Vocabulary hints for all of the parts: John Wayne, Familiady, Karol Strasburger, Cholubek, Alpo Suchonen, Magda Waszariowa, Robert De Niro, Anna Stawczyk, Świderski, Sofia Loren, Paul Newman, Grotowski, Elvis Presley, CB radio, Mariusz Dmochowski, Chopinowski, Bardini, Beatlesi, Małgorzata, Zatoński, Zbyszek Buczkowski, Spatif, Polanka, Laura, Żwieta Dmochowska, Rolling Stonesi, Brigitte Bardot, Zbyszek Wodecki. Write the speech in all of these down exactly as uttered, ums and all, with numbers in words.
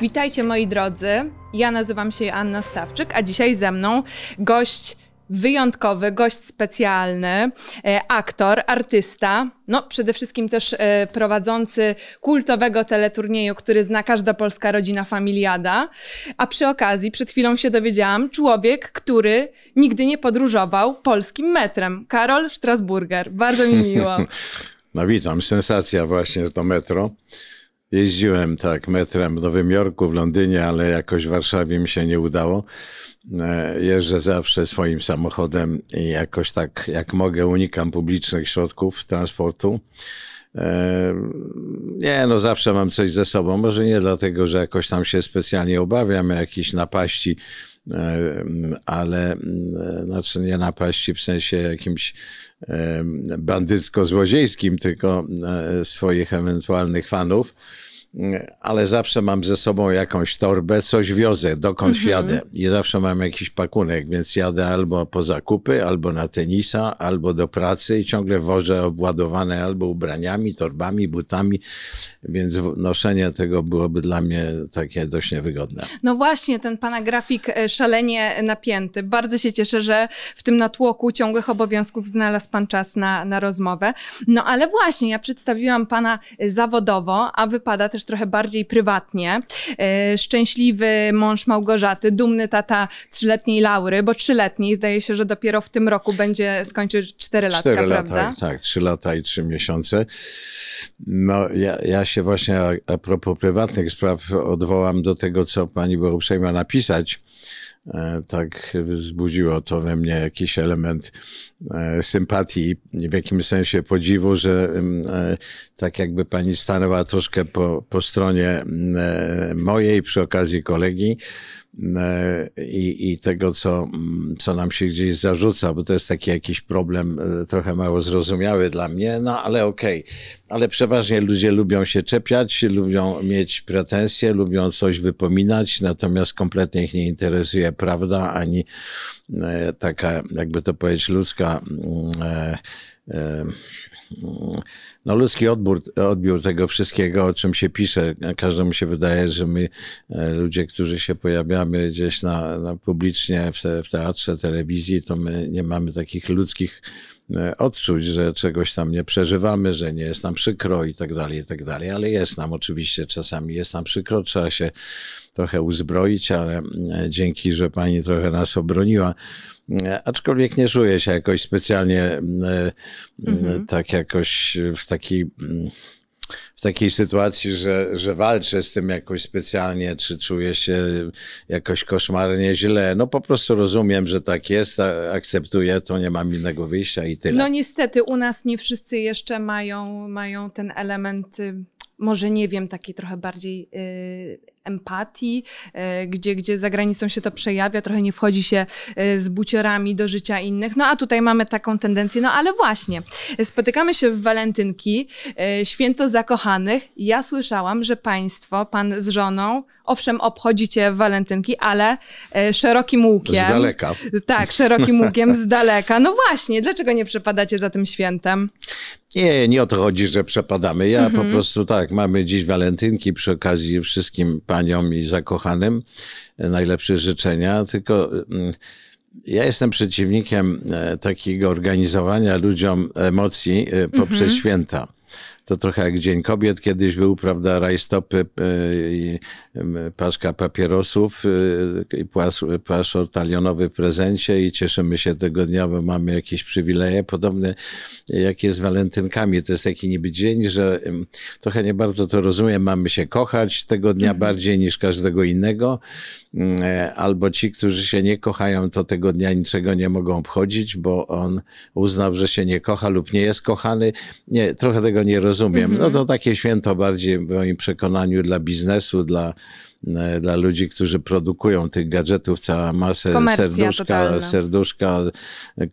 Witajcie moi drodzy, ja nazywam się Anna Stawczyk, a dzisiaj ze mną gość wyjątkowy, gość specjalny, aktor, artysta, no przede wszystkim też prowadzący kultowego teleturnieju, który zna każda polska rodzina, Familiada, a przy okazji, przed chwilą się dowiedziałam, człowiek, który nigdy nie podróżował polskim metrem, Karol Strasburger. Bardzo mi miło. No witam, sensacja właśnie, że to metro. Jeździłem tak metrem w Nowym Jorku, w Londynie, ale jakoś w Warszawie mi się nie udało. Jeżdżę zawsze swoim samochodem i jakoś tak jak mogę unikam publicznych środków transportu. Nie, no zawsze mam coś ze sobą, może nie dlatego, że jakoś tam się specjalnie obawiam jakichś napaści, ale znaczy nie napaści w sensie jakimś bandycko-złodziejskim, tylko swoich ewentualnych fanów, ale zawsze mam ze sobą jakąś torbę, coś wiozę, dokądś mm-hmm. jadę i zawsze mam jakiś pakunek, więc jadę albo po zakupy, albo na tenisa, albo do pracy i ciągle wożę obładowane albo ubraniami, torbami, butami, więc noszenie tego byłoby dla mnie takie dość niewygodne. No właśnie, ten pana grafik szalenie napięty. Bardzo się cieszę, że w tym natłoku ciągłych obowiązków znalazł pan czas na, na rozmowę. No ale właśnie, ja przedstawiłam pana zawodowo, a wypada też trochę bardziej prywatnie. Szczęśliwy mąż Małgorzaty, dumny tata trzyletniej Laury, bo trzyletniej, zdaje się, że dopiero w tym roku będzie skończył cztery latka, prawda? Lata, tak, trzy lata i trzy miesiące. No, ja, ja się właśnie a, a propos prywatnych spraw odwołam do tego, co pani była uprzejma napisać. Tak wzbudziło to we mnie jakiś element sympatii, w jakimś sensie podziwu, że tak jakby pani stanęła troszkę po, po stronie mojej, przy okazji kolegi i, i tego, co, co nam się gdzieś zarzuca, bo to jest taki jakiś problem trochę mało zrozumiały dla mnie, no ale okej. Ale przeważnie ludzie lubią się czepiać, lubią mieć pretensje, lubią coś wypominać, natomiast kompletnie ich nie interesuje prawda, ani taka, jakby to powiedzieć, ludzka... E, e, No ludzki odbiór, odbiór tego wszystkiego, o czym się pisze. Każdemu się wydaje, że my ludzie, którzy się pojawiamy gdzieś na, na publicznie w, te, w teatrze, telewizji, to my nie mamy takich ludzkich odczuć, że czegoś tam nie przeżywamy, że nie jest nam przykro i tak dalej, i tak dalej. Ale jest nam oczywiście, czasami jest nam przykro, trzeba się trochę uzbroić, ale dzięki, że pani trochę nas obroniła. Aczkolwiek nie czuję się jakoś specjalnie mhm. tak jakoś w takiej, w takiej sytuacji, że, że walczę z tym jakoś specjalnie, czy czuję się jakoś koszmarnie źle. No po prostu rozumiem, że tak jest, akceptuję to, nie mam innego wyjścia i tyle. No niestety u nas nie wszyscy jeszcze mają, mają ten element... Może nie wiem, takiej trochę bardziej y, empatii, y, gdzie, gdzie za granicą się to przejawia, trochę nie wchodzi się y, z buciorami do życia innych. No a tutaj mamy taką tendencję, no ale właśnie, spotykamy się w walentynki, y, święto zakochanych. Ja słyszałam, że państwo, pan z żoną, owszem, obchodzicie walentynki, ale y, szerokim łukiem. Z daleka. Tak, szerokim łukiem z daleka. No właśnie, dlaczego nie przepadacie za tym świętem? Nie, nie o to chodzi, że przepadamy. Ja mhm. po prostu tak, mamy dziś walentynki, przy okazji wszystkim paniom i zakochanym najlepsze życzenia, tylko ja jestem przeciwnikiem takiego organizowania ludziom emocji poprzez mhm. święta. To trochę jak Dzień Kobiet kiedyś był, prawda, rajstopy i paczka papierosów i płaszcz ortalionowy w prezencie i cieszymy się tego dnia, bo mamy jakieś przywileje. Podobne jak jest z walentynkami. To jest taki niby dzień, że trochę nie bardzo to rozumiem. Mamy się kochać tego dnia mhm. bardziej niż każdego innego. Albo ci, którzy się nie kochają, to tego dnia niczego nie mogą obchodzić, bo on uznał, że się nie kocha lub nie jest kochany. Nie, trochę tego nie rozumiem. Rozumiem. No to takie święto bardziej w moim przekonaniu dla biznesu, dla, dla ludzi, którzy produkują tych gadżetów, cała masę, Komercja serduszka, totalna. serduszka,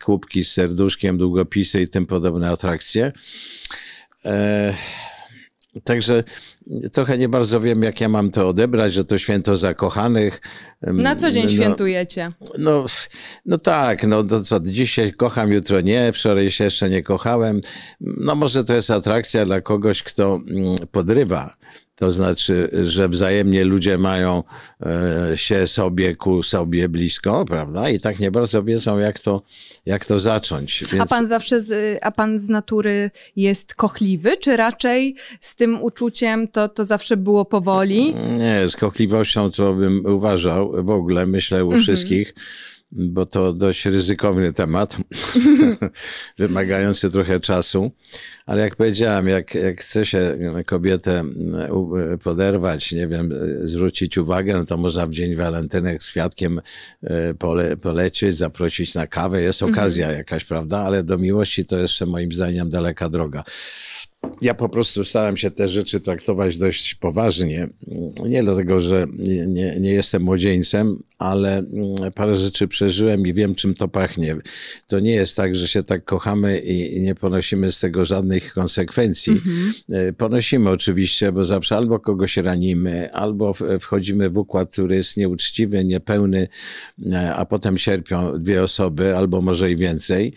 kubki z serduszkiem, długopisy i tym podobne atrakcje. E Także trochę nie bardzo wiem, jak ja mam to odebrać, że to święto zakochanych. Na co dzień no, świętujecie? No, no tak, no to co, dziś się kocham, jutro nie, wczoraj się jeszcze nie kochałem. No może to jest atrakcja dla kogoś, kto podrywa To znaczy, że wzajemnie ludzie mają się sobie ku sobie blisko, prawda? I tak nie bardzo wiedzą, jak to, jak to zacząć. Więc... A pan zawsze, z, a pan z natury jest kochliwy, czy raczej z tym uczuciem to, to zawsze było powoli? Nie, z kochliwością to bym uważał w ogóle, myślę u mhm. wszystkich, bo to dość ryzykowny temat, wymagający trochę czasu. Ale jak powiedziałem, jak, jak chce się kobietę poderwać, nie wiem, zwrócić uwagę, to można w Dzień Walentynek z kwiatkiem pole, polecieć, zaprosić na kawę. Jest okazja mhm. jakaś, prawda? Ale do miłości to jeszcze moim zdaniem daleka droga. Ja po prostu starałem się te rzeczy traktować dość poważnie. Nie dlatego, że nie, nie jestem młodzieńcem, ale parę rzeczy przeżyłem i wiem, czym to pachnie. To nie jest tak, że się tak kochamy i nie ponosimy z tego żadnych konsekwencji. Mm-hmm. Ponosimy oczywiście, bo zawsze albo kogoś ranimy, albo wchodzimy w układ, który jest nieuczciwy, niepełny, a potem cierpią dwie osoby, albo może i więcej.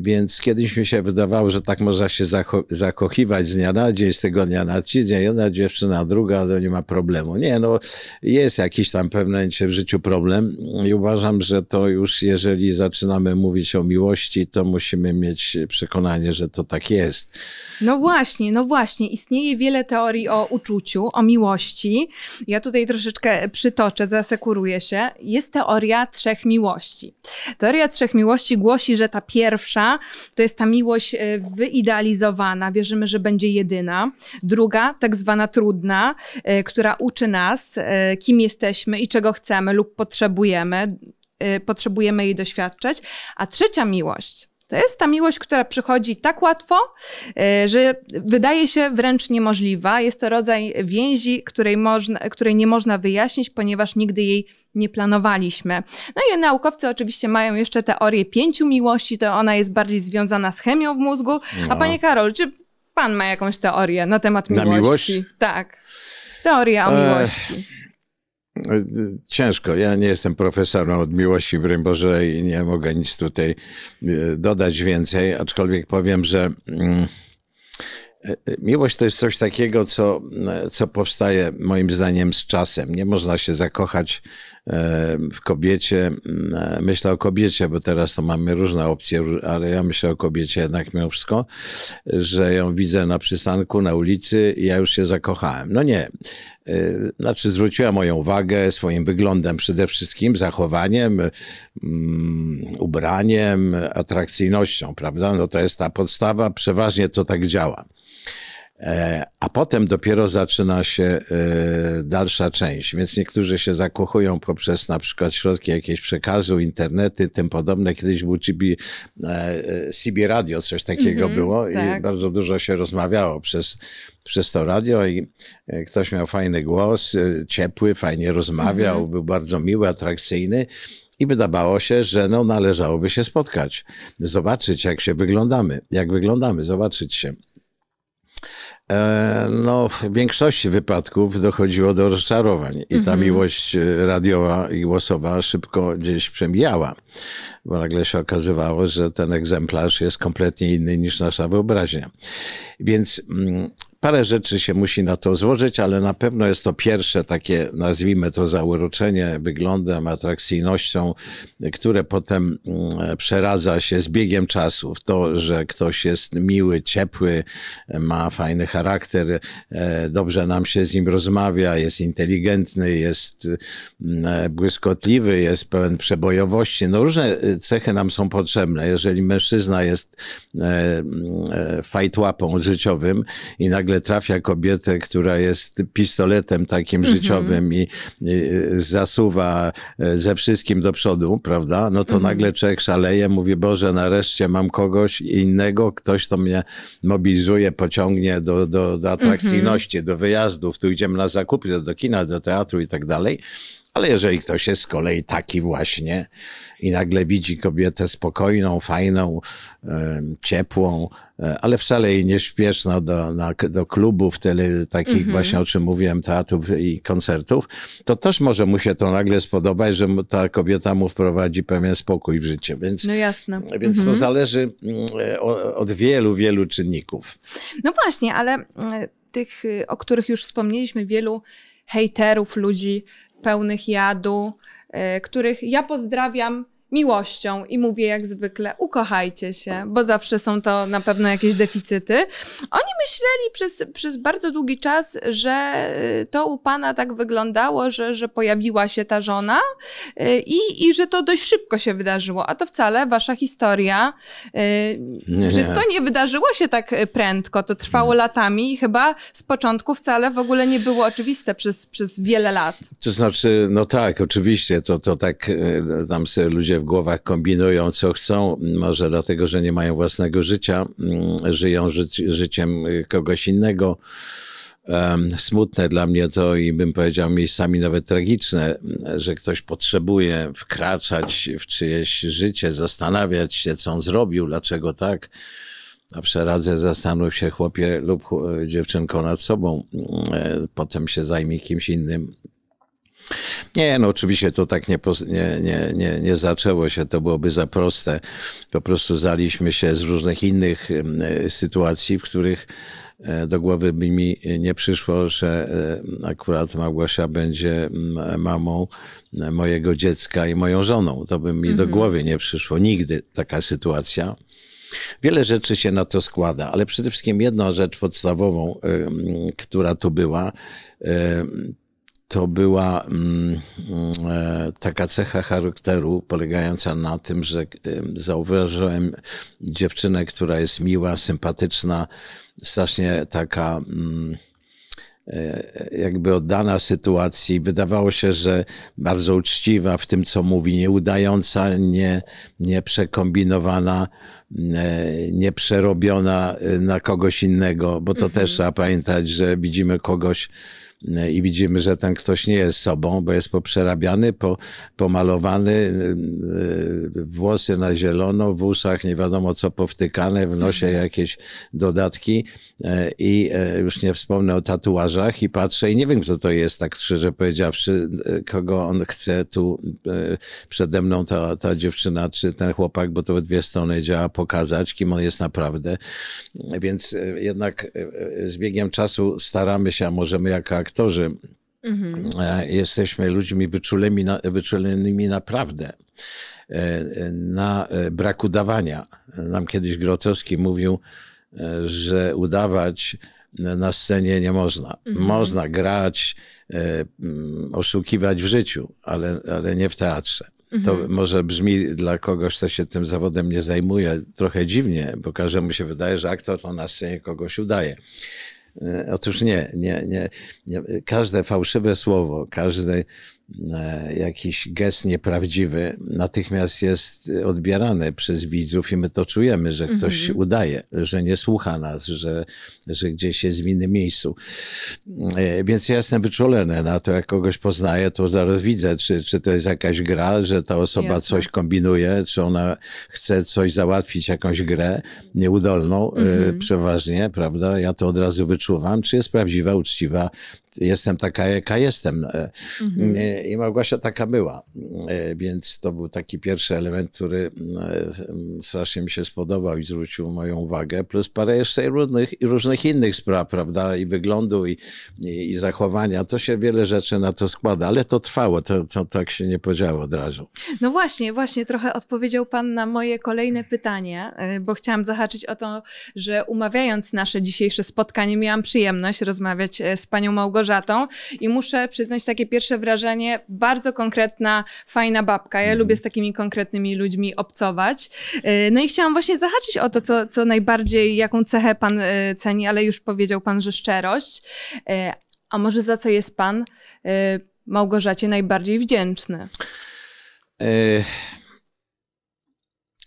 Więc kiedyś mi się wydawało, że tak można się zako zakochiwać z dnia na dzień, z tygodnia na tydzień, jedna dziewczyna, druga, to nie ma problemu. Nie, no jest jakiś tam pewien w życiu problem i uważam, że to już jeżeli zaczynamy mówić o miłości, to musimy mieć przekonanie, że to tak jest. No właśnie, no właśnie. Istnieje wiele teorii o uczuciu, o miłości. Ja tutaj troszeczkę przytoczę, zasekuruję się. Jest teoria trzech miłości. Teoria trzech miłości głosi, że ta pierwsza to jest ta miłość wyidealizowana, wierzymy, że będzie jedyna. Druga, tak zwana trudna, która uczy nas, kim jesteśmy i czego chcemy lub potrzebujemy. Potrzebujemy jej doświadczać. A trzecia miłość to jest ta miłość, która przychodzi tak łatwo, że wydaje się wręcz niemożliwa. Jest to rodzaj więzi, której, można, której nie można wyjaśnić, ponieważ nigdy jej nie planowaliśmy. No i naukowcy oczywiście mają jeszcze teorię pięciu miłości, to ona jest bardziej związana z chemią w mózgu. No. A panie Karol, czy pan ma jakąś teorię na temat miłości? Na miłość? Tak. Teoria o e... miłości. Ciężko. Ja nie jestem profesorem od miłości, broń Boże, i nie mogę nic tutaj dodać więcej, aczkolwiek powiem, że miłość to jest coś takiego, co, co powstaje moim zdaniem z czasem. Nie można się zakochać w kobiecie. Myślę o kobiecie, bo teraz to mamy różne opcje, ale ja myślę o kobiecie jednak mimo wszystko, że ją widzę na przystanku, na ulicy i ja już się zakochałem. No nie. Znaczy zwróciła moją uwagę swoim wyglądem przede wszystkim, zachowaniem, ubraniem, atrakcyjnością, prawda? No to jest ta podstawa, przeważnie to tak działa. A potem dopiero zaczyna się dalsza część, więc niektórzy się zakochują poprzez na przykład środki jakiegoś przekazu, internety, tym podobne. Kiedyś był C B radio, coś takiego mm-hmm, było tak. I bardzo dużo się rozmawiało przez, przez to radio i ktoś miał fajny głos, ciepły, fajnie rozmawiał, mm-hmm. był bardzo miły, atrakcyjny. I wydawało się, że no, należałoby się spotkać, zobaczyć jak się wyglądamy, jak wyglądamy, zobaczyć się. No, w większości wypadków dochodziło do rozczarowań i ta miłość radiowa i głosowa szybko gdzieś przemijała, bo nagle się okazywało, że ten egzemplarz jest kompletnie inny niż nasza wyobraźnia. Więc parę rzeczy się musi na to złożyć, ale na pewno jest to pierwsze takie, nazwijmy to zauroczenie wyglądem, atrakcyjnością, które potem przeradza się z biegiem czasu w to, że ktoś jest miły, ciepły, ma fajny charakter, dobrze nam się z nim rozmawia, jest inteligentny, jest błyskotliwy, jest pełen przebojowości. No różne cechy nam są potrzebne. Jeżeli mężczyzna jest fajtłapą życiowym i nagle trafia kobietę, która jest pistoletem takim mm-hmm. życiowym i, i zasuwa ze wszystkim do przodu, prawda? No to mm-hmm. nagle człowiek szaleje, mówi, Boże, nareszcie mam kogoś innego, ktoś to mnie mobilizuje, pociągnie do, do, do atrakcyjności, mm-hmm. do wyjazdów, tu idziemy na zakupy, do kina, do teatru i tak dalej. Ale jeżeli ktoś jest z kolei taki właśnie i nagle widzi kobietę spokojną, fajną, ciepłą, ale wcale jej nieśpieszną do, na, do klubów, tyle, takich mm-hmm. właśnie o czym mówiłem, teatrów i koncertów, to też może mu się to nagle spodobać, że ta kobieta mu wprowadzi pewien spokój w życie. Więc, no jasne. Więc mm-hmm. to zależy od wielu, wielu czynników. No właśnie, ale tych, o których już wspomnieliśmy, wielu hejterów, ludzi pełnych jadu, których ja pozdrawiam miłością i mówię jak zwykle, ukochajcie się, bo zawsze są to na pewno jakieś deficyty. Oni myśleli przez, przez bardzo długi czas, że to u pana tak wyglądało, że, że pojawiła się ta żona i, i że to dość szybko się wydarzyło, a to wcale wasza historia. Nie. Wszystko nie wydarzyło się tak prędko, to trwało nie. latami i chyba z początku wcale w ogóle nie było oczywiste przez, przez wiele lat. To znaczy, no tak, oczywiście, to, to tak tam sobie ludzie w głowach kombinują, co chcą, może dlatego, że nie mają własnego życia, żyją ży- życiem kogoś innego. Um, smutne dla mnie to i bym powiedział miejscami nawet tragiczne, że ktoś potrzebuje wkraczać w czyjeś życie, zastanawiać się, co on zrobił, dlaczego tak. A przeradzę, zastanów się chłopie lub dziewczynko nad sobą, potem się zajmij kimś innym. Nie, no oczywiście to tak nie, nie, nie, nie, nie zaczęło się, to byłoby za proste. Po prostu zaliśmy się z różnych innych sytuacji, w których do głowy by mi nie przyszło, że akurat Małgosia będzie mamą mojego dziecka i moją żoną. To by mi mhm. do głowy nie przyszło nigdy taka sytuacja. Wiele rzeczy się na to składa, ale przede wszystkim jedna rzecz podstawową, która tu była, to była taka cecha charakteru polegająca na tym, że zauważyłem dziewczynę, która jest miła, sympatyczna, strasznie taka jakby oddana sytuacji. Wydawało się, że bardzo uczciwa w tym, co mówi, nieudająca, nie, nie przekombinowana, nie przerobiona na kogoś innego, bo to mhm. też trzeba pamiętać, że widzimy kogoś, i widzimy, że ten ktoś nie jest sobą, bo jest poprzerabiany, po, pomalowany, włosy na zielono, w uszach nie wiadomo co powtykane, w nosie jakieś dodatki i już nie wspomnę o tatuażach i patrzę i nie wiem kto to jest, tak szczerze powiedziawszy, kogo on chce tu przede mną ta, ta dziewczyna czy ten chłopak, bo to w dwie strony działa, pokazać kim on jest naprawdę. Więc jednak z biegiem czasu staramy się, a możemy jaka aktorzy, mhm. jesteśmy ludźmi wyczuleni, na, wyczulonymi naprawdę na brak udawania. Nam kiedyś Grotowski mówił, że udawać na scenie nie można. Mhm. Można grać, oszukiwać w życiu, ale, ale nie w teatrze. To mhm. może brzmi dla kogoś, kto się tym zawodem nie zajmuje, trochę dziwnie, bo każdemu się wydaje, że aktor to na scenie kogoś udaje. Otóż nie, nie, nie, nie. Każde fałszywe słowo, każdy jakiś gest nieprawdziwy natychmiast jest odbierany przez widzów i my to czujemy, że ktoś mm-hmm. udaje, że nie słucha nas, że, że gdzieś jest w innym miejscu. Więc ja jestem wyczulony na to, jak kogoś poznaję, to zaraz widzę, czy, czy to jest jakaś gra, że ta osoba Jasne. Coś kombinuje, czy ona chce coś załatwić, jakąś grę nieudolną mm-hmm. przeważnie, prawda? Ja to od razu wyczuwam, czy jest prawdziwa, uczciwa. Jestem taka, jaka jestem. Mhm. I Małgosia taka była. Więc to był taki pierwszy element, który strasznie mi się spodobał i zwrócił moją uwagę. Plus parę jeszcze różnych, różnych innych spraw, prawda? I wyglądu, i, i, i zachowania. To się wiele rzeczy na to składa, ale to trwało. To, to tak się nie podziało od razu. No właśnie, właśnie trochę odpowiedział pan na moje kolejne pytanie, bo chciałam zahaczyć o to, że umawiając nasze dzisiejsze spotkanie, miałam przyjemność rozmawiać z panią Małgorzatą. I muszę przyznać takie pierwsze wrażenie, bardzo konkretna, fajna babka. Ja lubię z takimi konkretnymi ludźmi obcować. No i chciałam właśnie zahaczyć o to, co, co najbardziej, jaką cechę pan ceni, ale już powiedział pan, że szczerość. A może za co jest pan Małgorzacie najbardziej wdzięczny? E...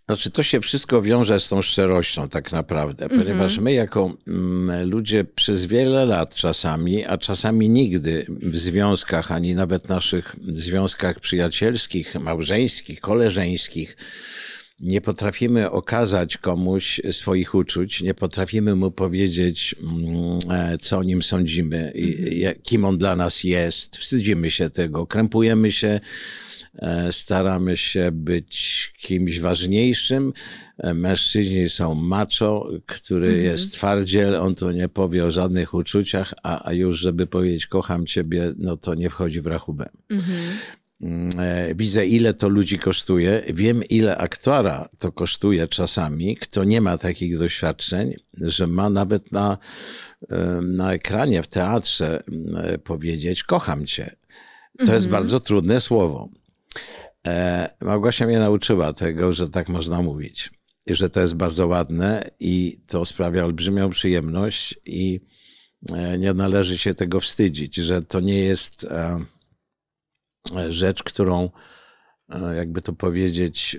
Znaczy, to się wszystko wiąże z tą szczerością tak naprawdę, mm-hmm. ponieważ my jako mm, ludzie przez wiele lat czasami, a czasami nigdy w związkach, ani nawet naszych związkach przyjacielskich, małżeńskich, koleżeńskich, nie potrafimy okazać komuś swoich uczuć, nie potrafimy mu powiedzieć, co o nim sądzimy, kim on dla nas jest, wstydzimy się tego, krępujemy się staramy się być kimś ważniejszym. Mężczyźni są macho, który mhm. jest twardziel, on tu nie powie o żadnych uczuciach, a, a już żeby powiedzieć kocham ciebie, no to nie wchodzi w rachubę. Mhm. Widzę, ile to ludzi kosztuje. Wiem, ile aktora to kosztuje czasami, kto nie ma takich doświadczeń, że ma nawet na, na ekranie, w teatrze powiedzieć kocham cię. To mm-hmm. jest bardzo trudne słowo. Małgosia mnie nauczyła tego, że tak można mówić. I że to jest bardzo ładne i to sprawia olbrzymią przyjemność i nie należy się tego wstydzić, że to nie jest rzecz, którą, jakby to powiedzieć,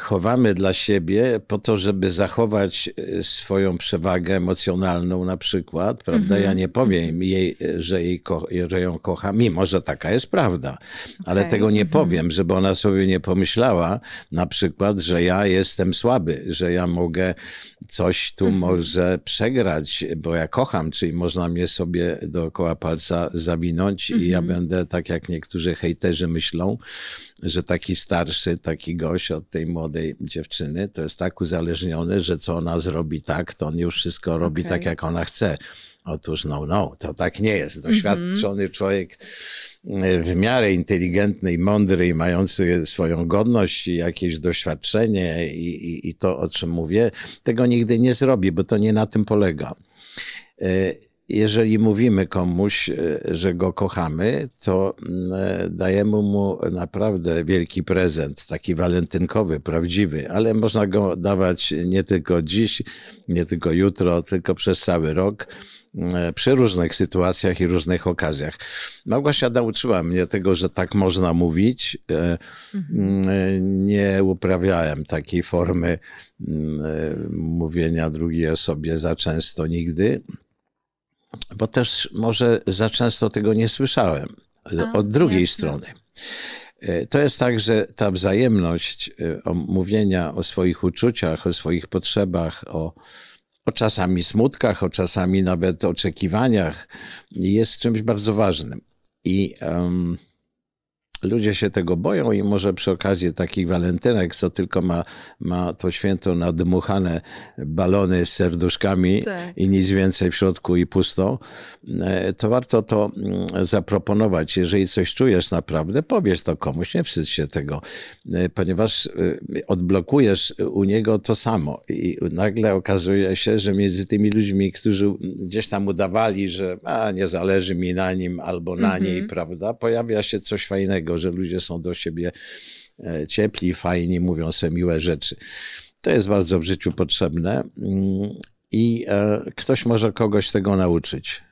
chowamy dla siebie po to, żeby zachować swoją przewagę emocjonalną na przykład, prawda? Mm-hmm. Ja nie powiem jej, że, jej ko że ją kocham, mimo że taka jest prawda, ale okay. tego nie mm-hmm. powiem, żeby ona sobie nie pomyślała na przykład, że ja jestem słaby, że ja mogę coś tu mm-hmm. może przegrać, bo ja kocham, czyli można mnie sobie dookoła palca zawinąć mm-hmm. i ja będę tak jak niektórzy hejterzy myślą, że taki starszy, taki gość od tej młodej dziewczyny to jest tak uzależniony, że co ona zrobi tak, to on już wszystko robi okay. tak, jak ona chce. Otóż no, no, to tak nie jest. Doświadczony mm-hmm. człowiek w miarę inteligentny i mądry i mający swoją godność i jakieś doświadczenie i, i, i to, o czym mówię, tego nigdy nie zrobi, bo to nie na tym polega. Jeżeli mówimy komuś, że go kochamy, to dajemy mu naprawdę wielki prezent, taki walentynkowy, prawdziwy, ale można go dawać nie tylko dziś, nie tylko jutro, tylko przez cały rok, przy różnych sytuacjach i różnych okazjach. Małgosia nauczyła mnie tego, że tak można mówić. Mhm. Nie uprawiałem takiej formy mówienia drugiej osobie za często nigdy. Bo też może za często tego nie słyszałem A, od drugiej jasne. strony. To jest tak, że ta wzajemność o mówienia o swoich uczuciach, o swoich potrzebach, o, o czasami smutkach, o czasami nawet oczekiwaniach jest czymś bardzo ważnym. I um, ludzie się tego boją i może przy okazji takich walentynek, co tylko ma, ma to święto nadmuchane balony z serduszkami tak. i nic więcej w środku i pusto, to warto to zaproponować. Jeżeli coś czujesz naprawdę, powiedz to komuś, nie wstydź się tego, ponieważ odblokujesz u niego to samo i nagle okazuje się, że między tymi ludźmi, którzy gdzieś tam udawali, że a, nie zależy mi na nim albo na mhm. niej, prawda, pojawia się coś fajnego, że ludzie są do siebie ciepli, fajni, mówią sobie miłe rzeczy. To jest bardzo w życiu potrzebne i ktoś może kogoś tego nauczyć.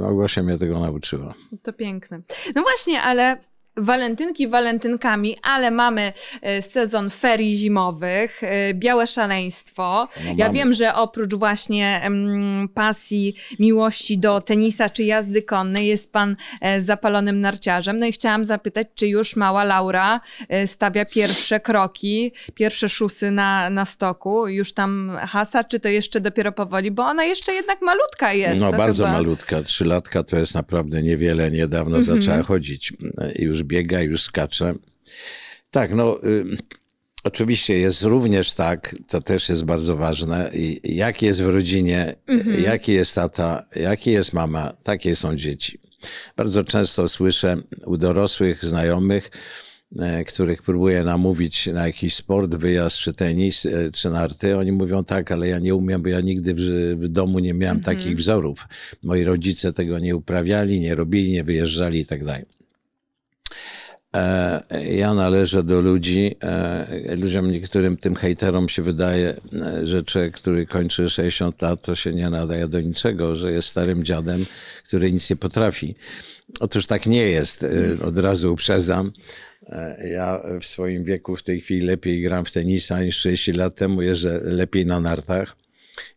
Małgosia mnie tego nauczyła. To piękne. No właśnie, ale walentynki walentynkami, ale mamy sezon ferii zimowych, białe szaleństwo. No ja wiem, że oprócz właśnie mm, pasji, miłości do tenisa czy jazdy konnej jest pan zapalonym narciarzem. No i chciałam zapytać, czy już mała Laura stawia pierwsze kroki, pierwsze szusy na, na stoku, już tam hasa, czy to jeszcze dopiero powoli, bo ona jeszcze jednak malutka jest. No bardzo chyba. malutka, trzylatka to jest naprawdę niewiele, niedawno mhm. zaczęła chodzić i już biega, już skacze. Tak, no y, oczywiście jest również tak, to też jest bardzo ważne, i jak jest w rodzinie, mm-hmm. jaki jest tata, jaki jest mama, takie są dzieci. Bardzo często słyszę u dorosłych znajomych, y, których próbuję namówić na jakiś sport, wyjazd czy tenis, y, czy narty, oni mówią tak, ale ja nie umiem, bo ja nigdy w, w domu nie miałem mm-hmm. takich wzorów. Moi rodzice tego nie uprawiali, nie robili, nie wyjeżdżali i tak dalej. Ja należę do ludzi, ludziom niektórym, tym hejterom się wydaje, że człowiek, który kończy sześćdziesiąt lat, to się nie nadaje do niczego, że jest starym dziadem, który nic nie potrafi. Otóż tak nie jest, od razu uprzedzam. Ja w swoim wieku w tej chwili lepiej gram w tenisa niż trzydzieści lat temu, jeżdżę lepiej na nartach.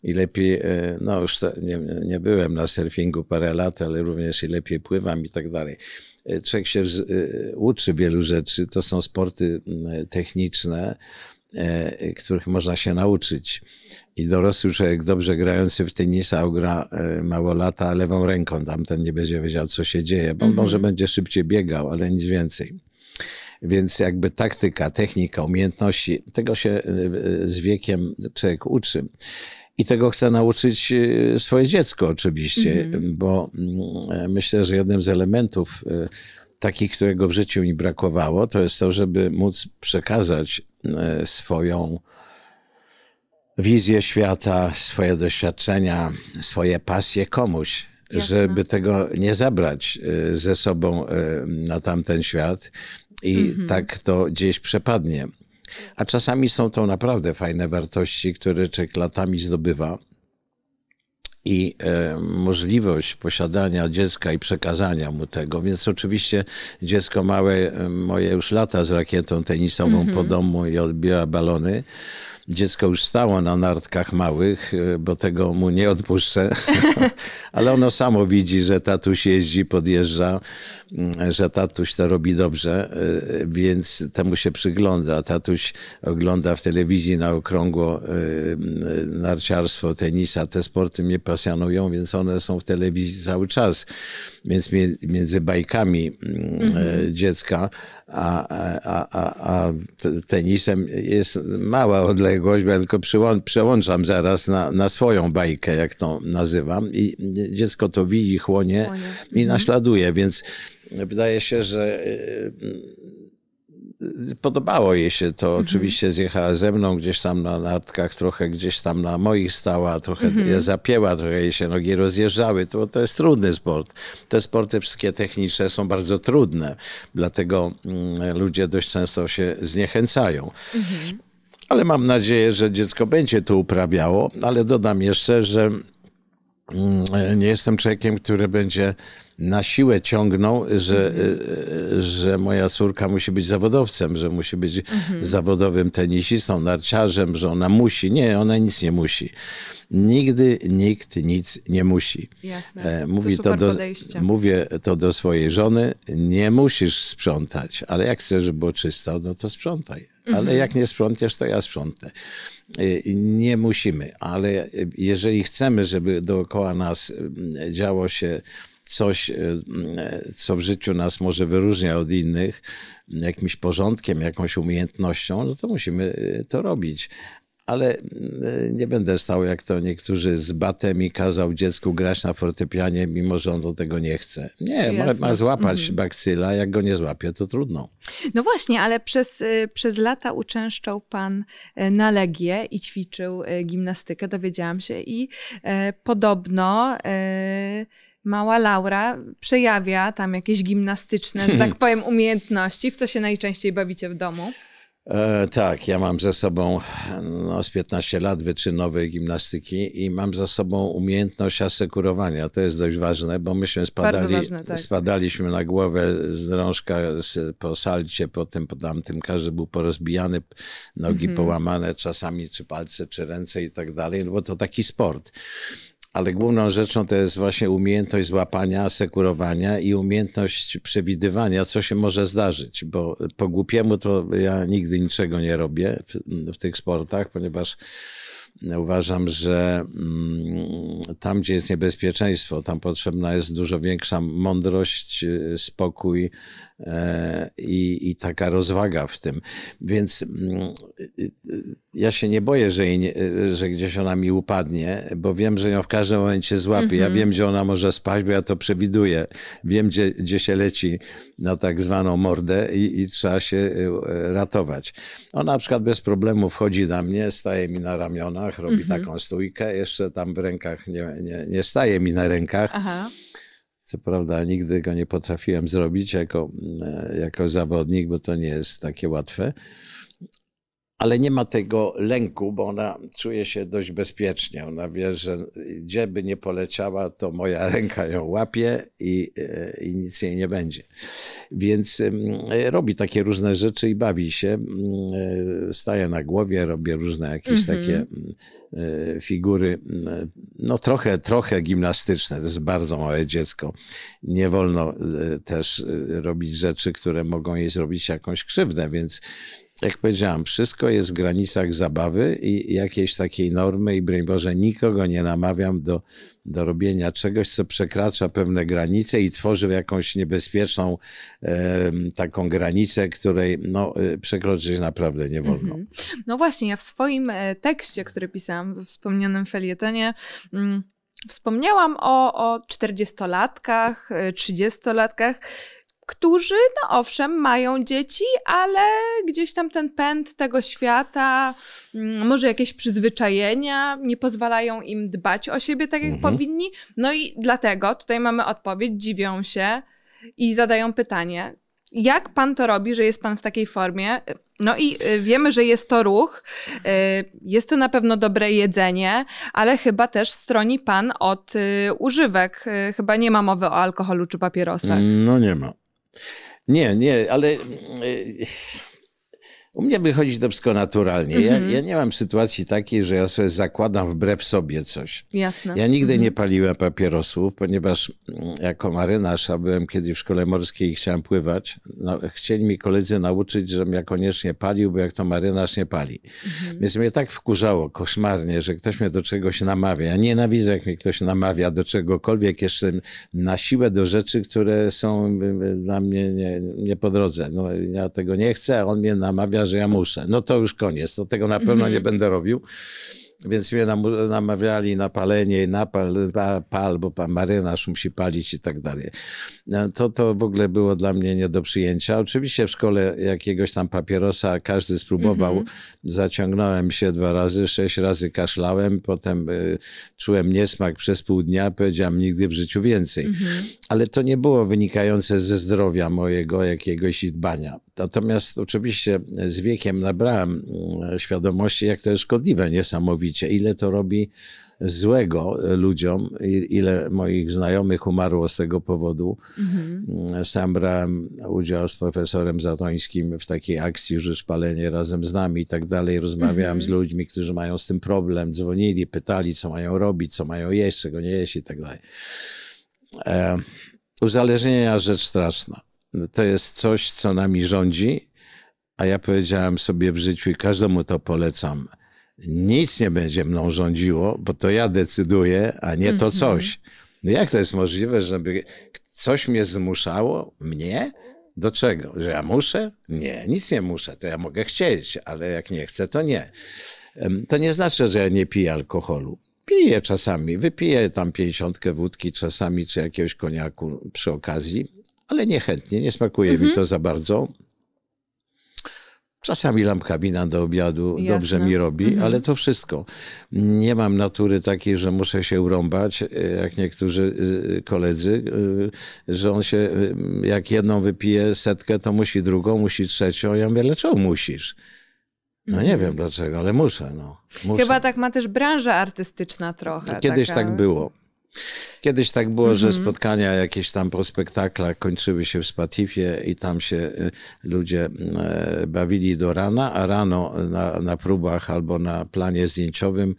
I lepiej, no już nie, nie byłem na surfingu parę lat, ale również i lepiej pływam i tak dalej. Człowiek się uczy wielu rzeczy, to są sporty techniczne, których można się nauczyć. I dorosły człowiek dobrze grający w tenisa gra mało lata lewą ręką. Tamten nie będzie wiedział, co się dzieje, bo mm-hmm. może będzie szybciej biegał, ale nic więcej. Więc jakby taktyka, technika, umiejętności, tego się z wiekiem człowiek uczy. I tego chce nauczyć swoje dziecko oczywiście, mm-hmm. bo myślę, że jednym z elementów takich, którego w życiu mi brakowało, to jest to, żeby móc przekazać swoją wizję świata, swoje doświadczenia, swoje pasje komuś, Jasne. żeby tego nie zabrać ze sobą na tamten świat i mm-hmm. tak to gdzieś przepadnie. A czasami są to naprawdę fajne wartości, które człowiek latami zdobywa i e, możliwość posiadania dziecka i przekazania mu tego. Więc oczywiście dziecko małe, moje już lata z rakietą tenisową mm-hmm. po domu i odbija balony. Dziecko już stało na nartkach małych, bo tego mu nie odpuszczę, ale ono samo widzi, że tatuś jeździ, podjeżdża, że tatuś to robi dobrze, więc temu się przygląda. Tatuś ogląda w telewizji na okrągło narciarstwo, tenisa, te sporty mnie pasjonują, więc one są w telewizji cały czas. Więc między bajkami mm-hmm. dziecka a, a, a, a tenisem jest mała odległość. Ja tylko przełączam zaraz na, na swoją bajkę, jak to nazywam, i dziecko to widzi, chłonie, chłonie. i mhm. naśladuje, więc wydaje się, że podobało jej się to. Mhm. Oczywiście zjechała ze mną gdzieś tam na nartkach, trochę gdzieś tam na moich stała, trochę mhm. je zapięła, trochę jej się nogi rozjeżdżały. To, to jest trudny sport. Te sporty wszystkie techniczne są bardzo trudne, dlatego mm, ludzie dość często się zniechęcają. Mhm. Ale mam nadzieję, że dziecko będzie to uprawiało, ale dodam jeszcze, że nie jestem człowiekiem, który będzie na siłę ciągnął, że, mm-hmm. że moja córka musi być zawodowcem, że musi być mm-hmm. zawodowym tenisistą, narciarzem, że ona musi. Nie, ona nic nie musi. Nigdy nikt nic nie musi. Jasne. Mówi to to do, mówię to do swojej żony. Nie musisz sprzątać, ale jak chcesz, żeby było czysto, no to sprzątaj. Mm-hmm. Ale jak nie sprzątniesz, to ja sprzątnę. Nie musimy, ale jeżeli chcemy, żeby dookoła nas działo się coś, co w życiu nas może wyróżnia od innych, jakimś porządkiem, jakąś umiejętnością, no to musimy to robić. Ale nie będę stał, jak to niektórzy, z batem i kazał dziecku grać na fortepianie, mimo że on do tego nie chce. Nie, ma, ma złapać mhm. bakcyla, jak go nie złapie, to trudno. No właśnie, ale przez, przez lata uczęszczał pan na legię i ćwiczył gimnastykę, dowiedziałam się, i e, podobno... E, mała Laura przejawia tam jakieś gimnastyczne, że tak powiem, umiejętności. W co się najczęściej bawicie w domu? E, tak, ja mam ze sobą no, z piętnastu lat wyczynowej gimnastyki i mam ze sobą umiejętność asekurowania. To jest dość ważne, bo myśmy spadali, ważne, tak. spadaliśmy na głowę z drążka z, po salcie, potem po tamtym każdy był porozbijany, nogi mm-hmm. połamane czasami, czy palce, czy ręce i tak dalej, no bo to taki sport. Ale główną rzeczą to jest właśnie umiejętność złapania, asekurowania i umiejętność przewidywania, co się może zdarzyć, bo po głupiemu to ja nigdy niczego nie robię w, w tych sportach, ponieważ uważam, że tam, gdzie jest niebezpieczeństwo, tam potrzebna jest dużo większa mądrość, spokój i, i taka rozwaga w tym. Więc ja się nie boję, że, jej nie, że gdzieś ona mi upadnie, bo wiem, że ją w każdym momencie złapię. Mhm. Ja wiem, gdzie ona może spaść, bo ja to przewiduję. Wiem, gdzie, gdzie się leci na tak zwaną mordę i, i trzeba się ratować. Ona na przykład bez problemu wchodzi na mnie, staje mi na ramionach, robi mm-hmm. taką stójkę, jeszcze tam w rękach, nie, nie, nie staje mi na rękach. Aha. Co prawda nigdy go nie potrafiłem zrobić jako, jako zawodnik, bo to nie jest takie łatwe. Ale nie ma tego lęku, bo ona czuje się dość bezpiecznie. Ona wie, że gdzie by nie poleciała, to moja ręka ją łapie i, i nic jej nie będzie. Więc robi takie różne rzeczy i bawi się. Staje na głowie, robię różne jakieś mm-hmm. takie figury, no trochę, trochę gimnastyczne. To jest bardzo małe dziecko. Nie wolno też robić rzeczy, które mogą jej zrobić jakąś krzywdę, więc jak powiedziałem, wszystko jest w granicach zabawy i jakiejś takiej normy i broń Boże, nikogo nie namawiam do, do robienia czegoś, co przekracza pewne granice i tworzy jakąś niebezpieczną e, taką granicę, której no, przekroczyć naprawdę nie wolno. Mm-hmm. No właśnie, ja w swoim tekście, który pisałam we wspomnianym felietonie, mm, wspomniałam o, o czterdziestolatkach, trzydziestolatkach, którzy, no owszem, mają dzieci, ale gdzieś tam ten pęd tego świata, może jakieś przyzwyczajenia nie pozwalają im dbać o siebie tak, jak mhm. powinni. No i dlatego tutaj mamy odpowiedź, dziwią się i zadają pytanie, jak pan to robi, że jest pan w takiej formie? No i wiemy, że jest to ruch, jest to na pewno dobre jedzenie, ale chyba też stroni pan od używek. Chyba nie ma mowy o alkoholu czy papierosach. No nie ma. Nie, nie, ale u mnie wychodzi to wszystko naturalnie. Mm-hmm. ja, ja nie mam sytuacji takiej, że ja sobie zakładam wbrew sobie coś. Jasne. Ja nigdy mm-hmm. nie paliłem papierosów, ponieważ jako marynarz, a byłem kiedyś w szkole morskiej i chciałem pływać, no, chcieli mi koledzy nauczyć, żebym ja koniecznie palił, bo jak to marynarz nie pali. Mm-hmm. Więc mnie tak wkurzało koszmarnie, że ktoś mnie do czegoś namawia. Ja nienawidzę, jak mnie ktoś namawia do czegokolwiek, jeszcze na siłę do rzeczy, które są dla mnie nie, nie po drodze. No, ja tego nie chcę, a on mnie namawia, że ja muszę. No to już koniec. To tego na pewno nie będę robił. Więc mnie namawiali na palenie, na pal, pal, bo pan marynarz musi palić i tak dalej. To, to w ogóle było dla mnie nie do przyjęcia. Oczywiście w szkole jakiegoś tam papierosa każdy spróbował. Mm-hmm. Zaciągnąłem się dwa razy, sześć razy kaszlałem, potem y, czułem niesmak przez pół dnia, powiedziałem nigdy w życiu więcej. Mm-hmm. Ale to nie było wynikające ze zdrowia mojego jakiegoś dbania. Natomiast oczywiście z wiekiem nabrałem świadomości, jak to jest szkodliwe niesamowicie, ile to robi złego ludziom, ile moich znajomych umarło z tego powodu. Mm-hmm. Sam brałem udział z profesorem Zatońskim w takiej akcji Rzecz Palenie razem z nami i tak dalej. Rozmawiałem mm-hmm. z ludźmi, którzy mają z tym problem, dzwonili, pytali, co mają robić, co mają jeść, czego nie jeść i tak dalej. E, uzależnienia rzecz straszna. To jest coś, co nami rządzi, a ja powiedziałem sobie w życiu i każdemu to polecam. Nic nie będzie mną rządziło, bo to ja decyduję, a nie to coś. No jak to jest możliwe, żeby coś mnie zmuszało? Mnie? Do czego? Że ja muszę? Nie, nic nie muszę. To ja mogę chcieć, ale jak nie chcę, to nie. To nie znaczy, że ja nie piję alkoholu. Piję czasami. Wypiję tam pięćdziesiątkę wódki czasami, czy jakiegoś koniaku przy okazji. Ale niechętnie, nie smakuje mm-hmm. mi to za bardzo. Czasami lampka wina do obiadu Jasne. Dobrze mi robi, mm-hmm. ale to wszystko. Nie mam natury takiej, że muszę się urąbać, jak niektórzy koledzy, że on się, jak jedną wypije setkę, to musi drugą, musi trzecią. Ja mówię, ale czemu musisz? No nie wiem dlaczego, ale muszę, no. Muszę. Chyba tak ma też branża artystyczna trochę. Kiedyś taka... tak było. Kiedyś tak było, mm-hmm. że spotkania jakieś tam po spektaklach kończyły się w Spatifie i tam się ludzie bawili do rana, a rano na, na próbach albo na planie zdjęciowym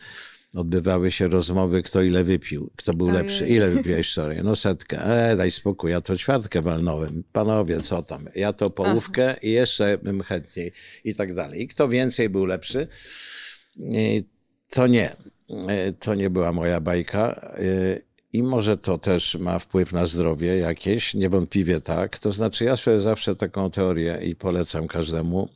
odbywały się rozmowy, kto ile wypił, kto był Ojej. lepszy. Ile wypiłeś wczoraj? No setkę. E, daj spokój, ja to czwartkę walnąłem. Panowie, co tam? Ja to połówkę Aha. i jeszcze bym chętniej i tak dalej. I kto więcej był lepszy, to nie. To nie była moja bajka i może to też ma wpływ na zdrowie jakieś, niewątpliwie tak. To znaczy ja sobie zawsze taką teorię i polecam każdemu,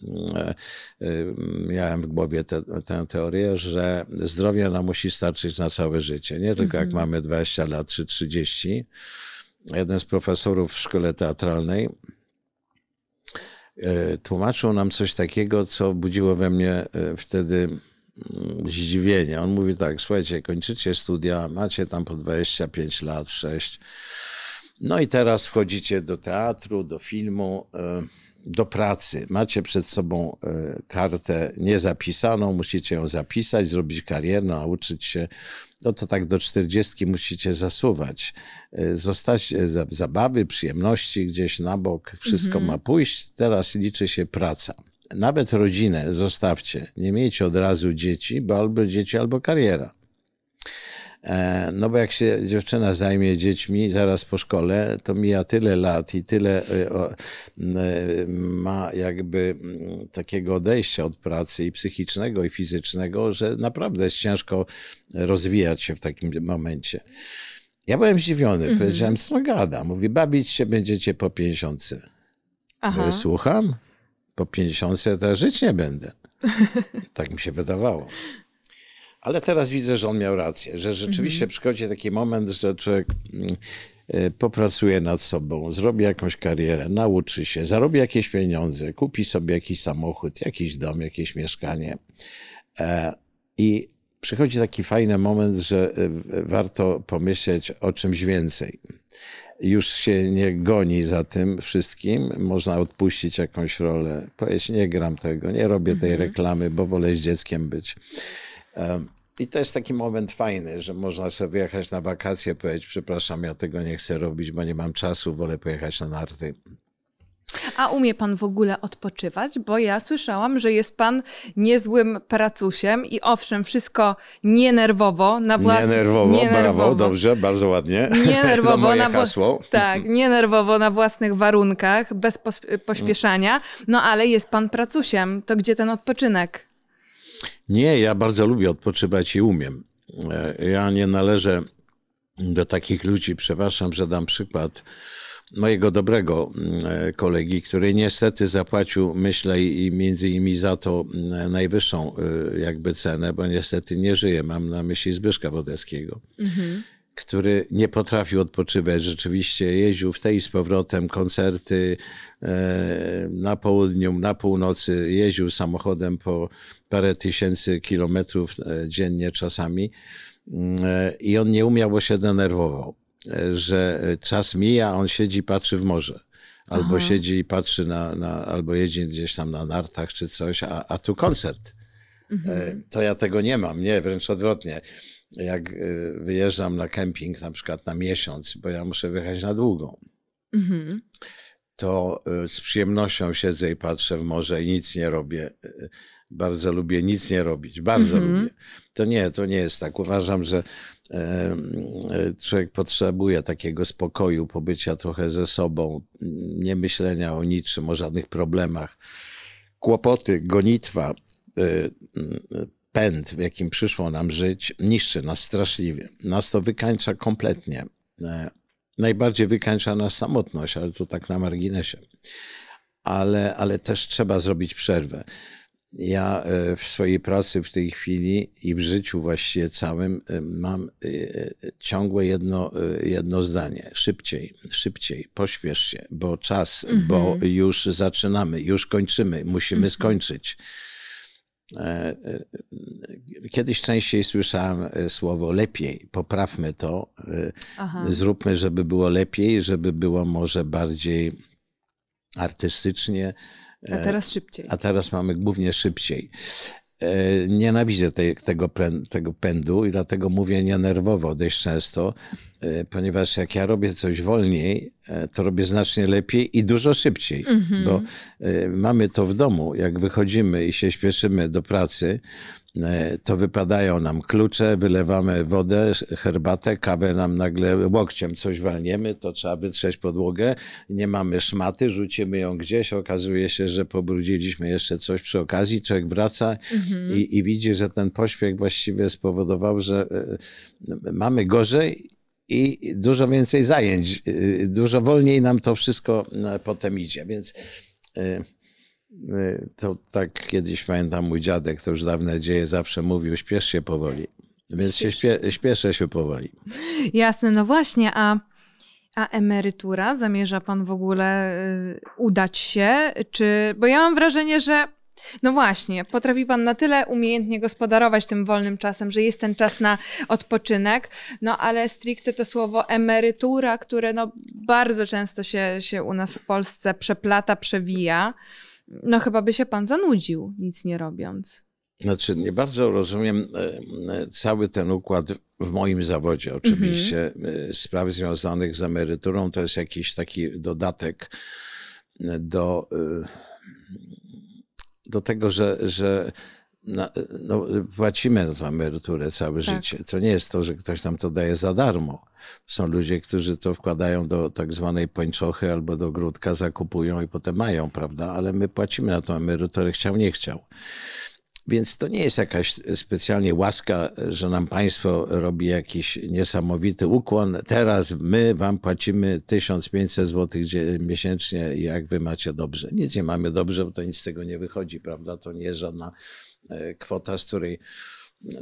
miałem w głowie te, tę teorię, że zdrowie nam musi starczyć na całe życie, nie tylko mhm. jak mamy dwadzieścia lat czy trzydzieści. Jeden z profesorów w szkole teatralnej tłumaczył nam coś takiego, co budziło we mnie wtedy zdziwienie. On mówi tak, słuchajcie, kończycie studia, macie tam po dwadzieścia pięć lat, sześć. No i teraz wchodzicie do teatru, do filmu, do pracy. Macie przed sobą kartę niezapisaną, musicie ją zapisać, zrobić karierę, nauczyć się. No to tak do czterdziestki musicie zasuwać. Zostać zabawy, przyjemności gdzieś na bok, wszystko mhm. ma pójść. Teraz liczy się praca. Nawet rodzinę zostawcie, nie miejcie od razu dzieci, bo albo dzieci, albo kariera. No bo jak się dziewczyna zajmie dziećmi zaraz po szkole, to mija tyle lat i tyle ma jakby takiego odejścia od pracy i psychicznego, i fizycznego, że naprawdę jest ciężko rozwijać się w takim momencie. Ja byłem zdziwiony, mm-hmm. powiedziałem, co gada. Mówi, bawić się będziecie po pięćdziesiątce. Aha. Słucham, po pięćdziesiątce to ja żyć nie będę. Tak mi się wydawało. Ale teraz widzę, że on miał rację, że rzeczywiście mm-hmm. przychodzi taki moment, że człowiek popracuje nad sobą, zrobi jakąś karierę, nauczy się, zarobi jakieś pieniądze, kupi sobie jakiś samochód, jakiś dom, jakieś mieszkanie. I przychodzi taki fajny moment, że warto pomyśleć o czymś więcej. Już się nie goni za tym wszystkim, można odpuścić jakąś rolę, powiedzieć, nie gram tego, nie robię tej mm-hmm. reklamy, bo wolę z dzieckiem być. I to jest taki moment fajny, że można sobie wyjechać na wakacje, powiedzieć, przepraszam, ja tego nie chcę robić, bo nie mam czasu, wolę pojechać na narty. A umie pan w ogóle odpoczywać? Bo ja słyszałam, że jest pan niezłym pracusiem i owszem, wszystko nienerwowo, na własne... Nienerwowo, nie brawo, dobrze, bardzo ładnie. Nienerwowo, moje na hasło. Tak, nienerwowo, na własnych warunkach, bez pośpieszania. No ale jest pan pracusiem, to gdzie ten odpoczynek? Nie, ja bardzo lubię odpoczywać i umiem. Ja nie należę do takich ludzi, przepraszam, że dam przykład mojego dobrego kolegi, który niestety zapłacił, myślę, i między innymi za to najwyższą jakby cenę, bo niestety nie żyje, mam na myśli Zbyszka Wodeckiego, mhm. który nie potrafił odpoczywać. Rzeczywiście jeździł w tej i z powrotem, koncerty na południu, na północy, jeździł samochodem po parę tysięcy kilometrów dziennie czasami i on nie umiał, bo się denerwował, że czas mija, on siedzi, patrzy w morze. Albo Aha. siedzi i patrzy na, na, albo jedzie gdzieś tam na nartach czy coś, a, a tu koncert. Mhm. To ja tego nie mam, nie, wręcz odwrotnie. Jak wyjeżdżam na kemping na przykład na miesiąc, bo ja muszę wyjechać na długo, mm-hmm. to z przyjemnością siedzę i patrzę w morze i nic nie robię. Bardzo lubię nic nie robić, bardzo mm-hmm. lubię. To nie, to nie jest tak. Uważam, że człowiek potrzebuje takiego spokoju, pobycia trochę ze sobą, nie myślenia o niczym, o żadnych problemach. Kłopoty, gonitwa, pęd, w jakim przyszło nam żyć, niszczy nas straszliwie. Nas to wykańcza kompletnie. Najbardziej wykańcza nas samotność, ale to tak na marginesie. Ale, ale też trzeba zrobić przerwę. Ja w swojej pracy w tej chwili i w życiu właściwie całym mam ciągłe jedno, jedno zdanie. Szybciej, szybciej, pośpiesz się, bo czas, mm-hmm. bo już zaczynamy, już kończymy, musimy mm-hmm. skończyć. Kiedyś częściej słyszałem słowo lepiej, poprawmy to, Aha. zróbmy, żeby było lepiej, żeby było może bardziej artystycznie. A teraz szybciej. A teraz mamy głównie szybciej. Nienawidzę tej, tego, tego pędu i dlatego mówię nienerwowo dość często, ponieważ jak ja robię coś wolniej, to robię znacznie lepiej i dużo szybciej, mm-hmm. bo mamy to w domu. Jak wychodzimy i się śpieszymy do pracy, to wypadają nam klucze, wylewamy wodę, herbatę, kawę nam nagle łokciem coś walniemy, to trzeba wytrzeć podłogę, nie mamy szmaty, rzucimy ją gdzieś, okazuje się, że pobrudziliśmy jeszcze coś przy okazji, człowiek wraca mm-hmm. i, i widzi, że ten pośpiech właściwie spowodował, że mamy gorzej i dużo więcej zajęć, dużo wolniej nam to wszystko potem idzie, więc... To tak kiedyś pamiętam, mój dziadek, to już dawne dzieje, zawsze mówił, śpiesz się powoli, więc się śpie, śpieszę się powoli. Jasne, no właśnie, a, a emerytura? Zamierza pan w ogóle udać się? Czy, bo ja mam wrażenie, że no właśnie, potrafi pan na tyle umiejętnie gospodarować tym wolnym czasem, że jest ten czas na odpoczynek, no ale stricte to słowo emerytura, które no bardzo często się, się u nas w Polsce przeplata, przewija. No chyba by się pan zanudził, nic nie robiąc. Znaczy, nie bardzo rozumiem cały ten układ w moim zawodzie. Oczywiście mm-hmm. spraw związanych z emeryturą to jest jakiś taki dodatek do, do tego, że, że no, no, płacimy za emeryturę całe tak. życie. To nie jest to, że ktoś nam to daje za darmo. Są ludzie, którzy to wkładają do tak zwanej pończochy albo do grudka, zakupują i potem mają, prawda? Ale my płacimy na tą emeryturę, chciał, nie chciał. Więc to nie jest jakaś specjalnie łaska, że nam państwo robi jakiś niesamowity ukłon. Teraz my wam płacimy tysiąc pięćset złotych miesięcznie, jak wy macie dobrze. Nic nie mamy dobrze, bo to nic z tego nie wychodzi, prawda? To nie jest żadna kwota, z której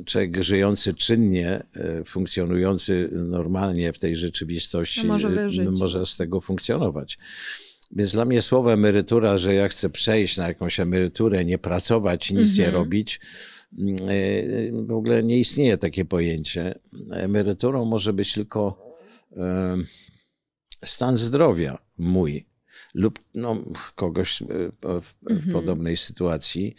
człowiek żyjący czynnie, funkcjonujący normalnie w tej rzeczywistości, no może wyżyć, może z tego funkcjonować. Więc dla mnie słowo emerytura, że ja chcę przejść na jakąś emeryturę, nie pracować, nic mm-hmm. nie robić, w ogóle nie istnieje takie pojęcie. Emeryturą może być tylko stan zdrowia mój lub no, kogoś w, w mm-hmm. podobnej sytuacji,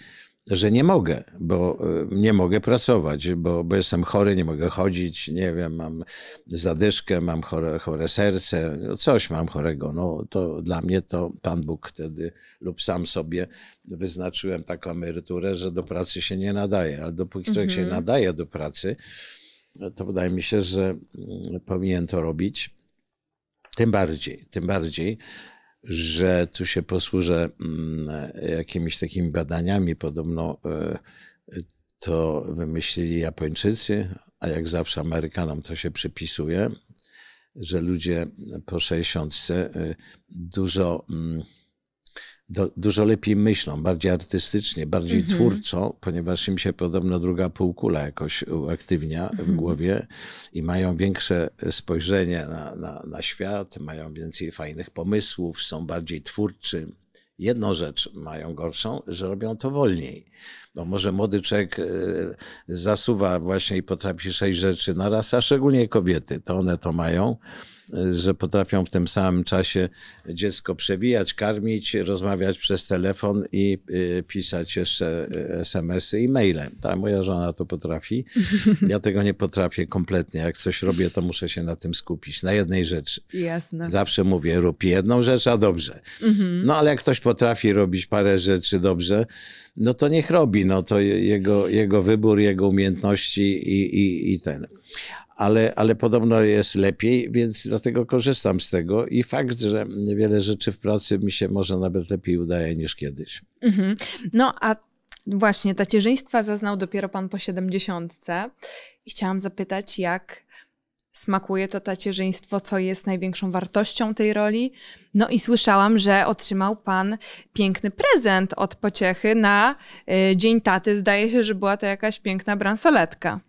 że nie mogę, bo nie mogę pracować, bo, bo jestem chory, nie mogę chodzić, nie wiem, mam zadyszkę, mam chore, chore serce, coś mam chorego. No to dla mnie to Pan Bóg wtedy lub sam sobie wyznaczyłem taką emeryturę, że do pracy się nie nadaje, ale dopóki mhm. człowiek się nadaje do pracy, to wydaje mi się, że powinien to robić. Tym bardziej, tym bardziej. że tu się posłużę jakimiś takimi badaniami. Podobno to wymyślili Japończycy, a jak zawsze Amerykanom to się przypisuje, że ludzie po sześćdziesiątce dużo, do, dużo lepiej myślą, bardziej artystycznie, bardziej mhm. twórczo, ponieważ im się podobno druga półkula jakoś uaktywnia mhm. w głowie i mają większe spojrzenie na, na, na świat, mają więcej fajnych pomysłów, są bardziej twórczy. Jedną rzecz mają gorszą, że robią to wolniej. Bo może młody człowiek zasuwa właśnie i potrafi sześć rzeczy na raz, a szczególnie kobiety, to one to mają, że potrafią w tym samym czasie dziecko przewijać, karmić, rozmawiać przez telefon i pisać jeszcze es em esy i maile. Ta moja żona to potrafi. Ja tego nie potrafię kompletnie. Jak coś robię, to muszę się na tym skupić, na jednej rzeczy. Jasne. Zawsze mówię, rób jedną rzecz, a dobrze. Mhm. No ale jak ktoś potrafi robić parę rzeczy dobrze, no to niech robi. No to jego, jego wybór, jego umiejętności i, i, i ten. Ale, ale podobno jest lepiej, więc dlatego korzystam z tego i fakt, że wiele rzeczy w pracy mi się może nawet lepiej udaje niż kiedyś. Mm-hmm. No a właśnie tacierzyństwa zaznał dopiero pan po siedemdziesiątce i chciałam zapytać, jak smakuje to tacierzyństwo, co jest największą wartością tej roli. No i słyszałam, że otrzymał pan piękny prezent od pociechy na y, Dzień Taty. Zdaje się, że była to jakaś piękna bransoletka.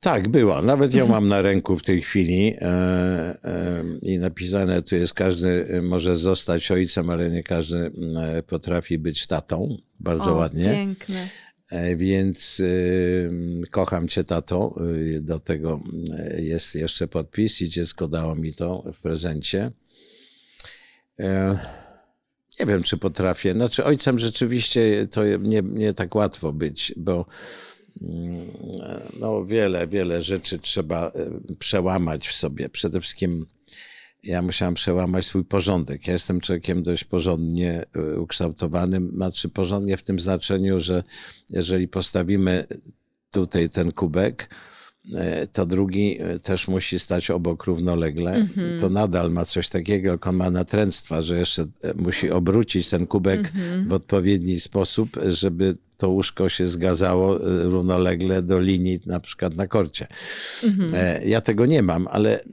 Tak, była. Nawet ją mam na ręku w tej chwili e, e, i napisane tu jest, każdy może zostać ojcem, ale nie każdy potrafi być tatą. Bardzo o, ładnie. Piękne. E, więc e, kocham cię, tato. E, do tego jest jeszcze podpis i dziecko dało mi to w prezencie. E, nie wiem, czy potrafię. Znaczy ojcem rzeczywiście to nie, nie tak łatwo być, bo no wiele, wiele rzeczy trzeba przełamać w sobie. Przede wszystkim ja musiałem przełamać swój porządek. Ja jestem człowiekiem dość porządnie ukształtowanym. Znaczy porządnie w tym znaczeniu, że jeżeli postawimy tutaj ten kubek, to drugi też musi stać obok równolegle. Mm-hmm. To nadal ma coś takiego, jak on ma natręctwa, że jeszcze musi obrócić ten kubek mm-hmm. w odpowiedni sposób, żeby to łóżko się zgadzało równolegle do linii, na przykład na korcie. Mm-hmm. Ja tego nie mam, ale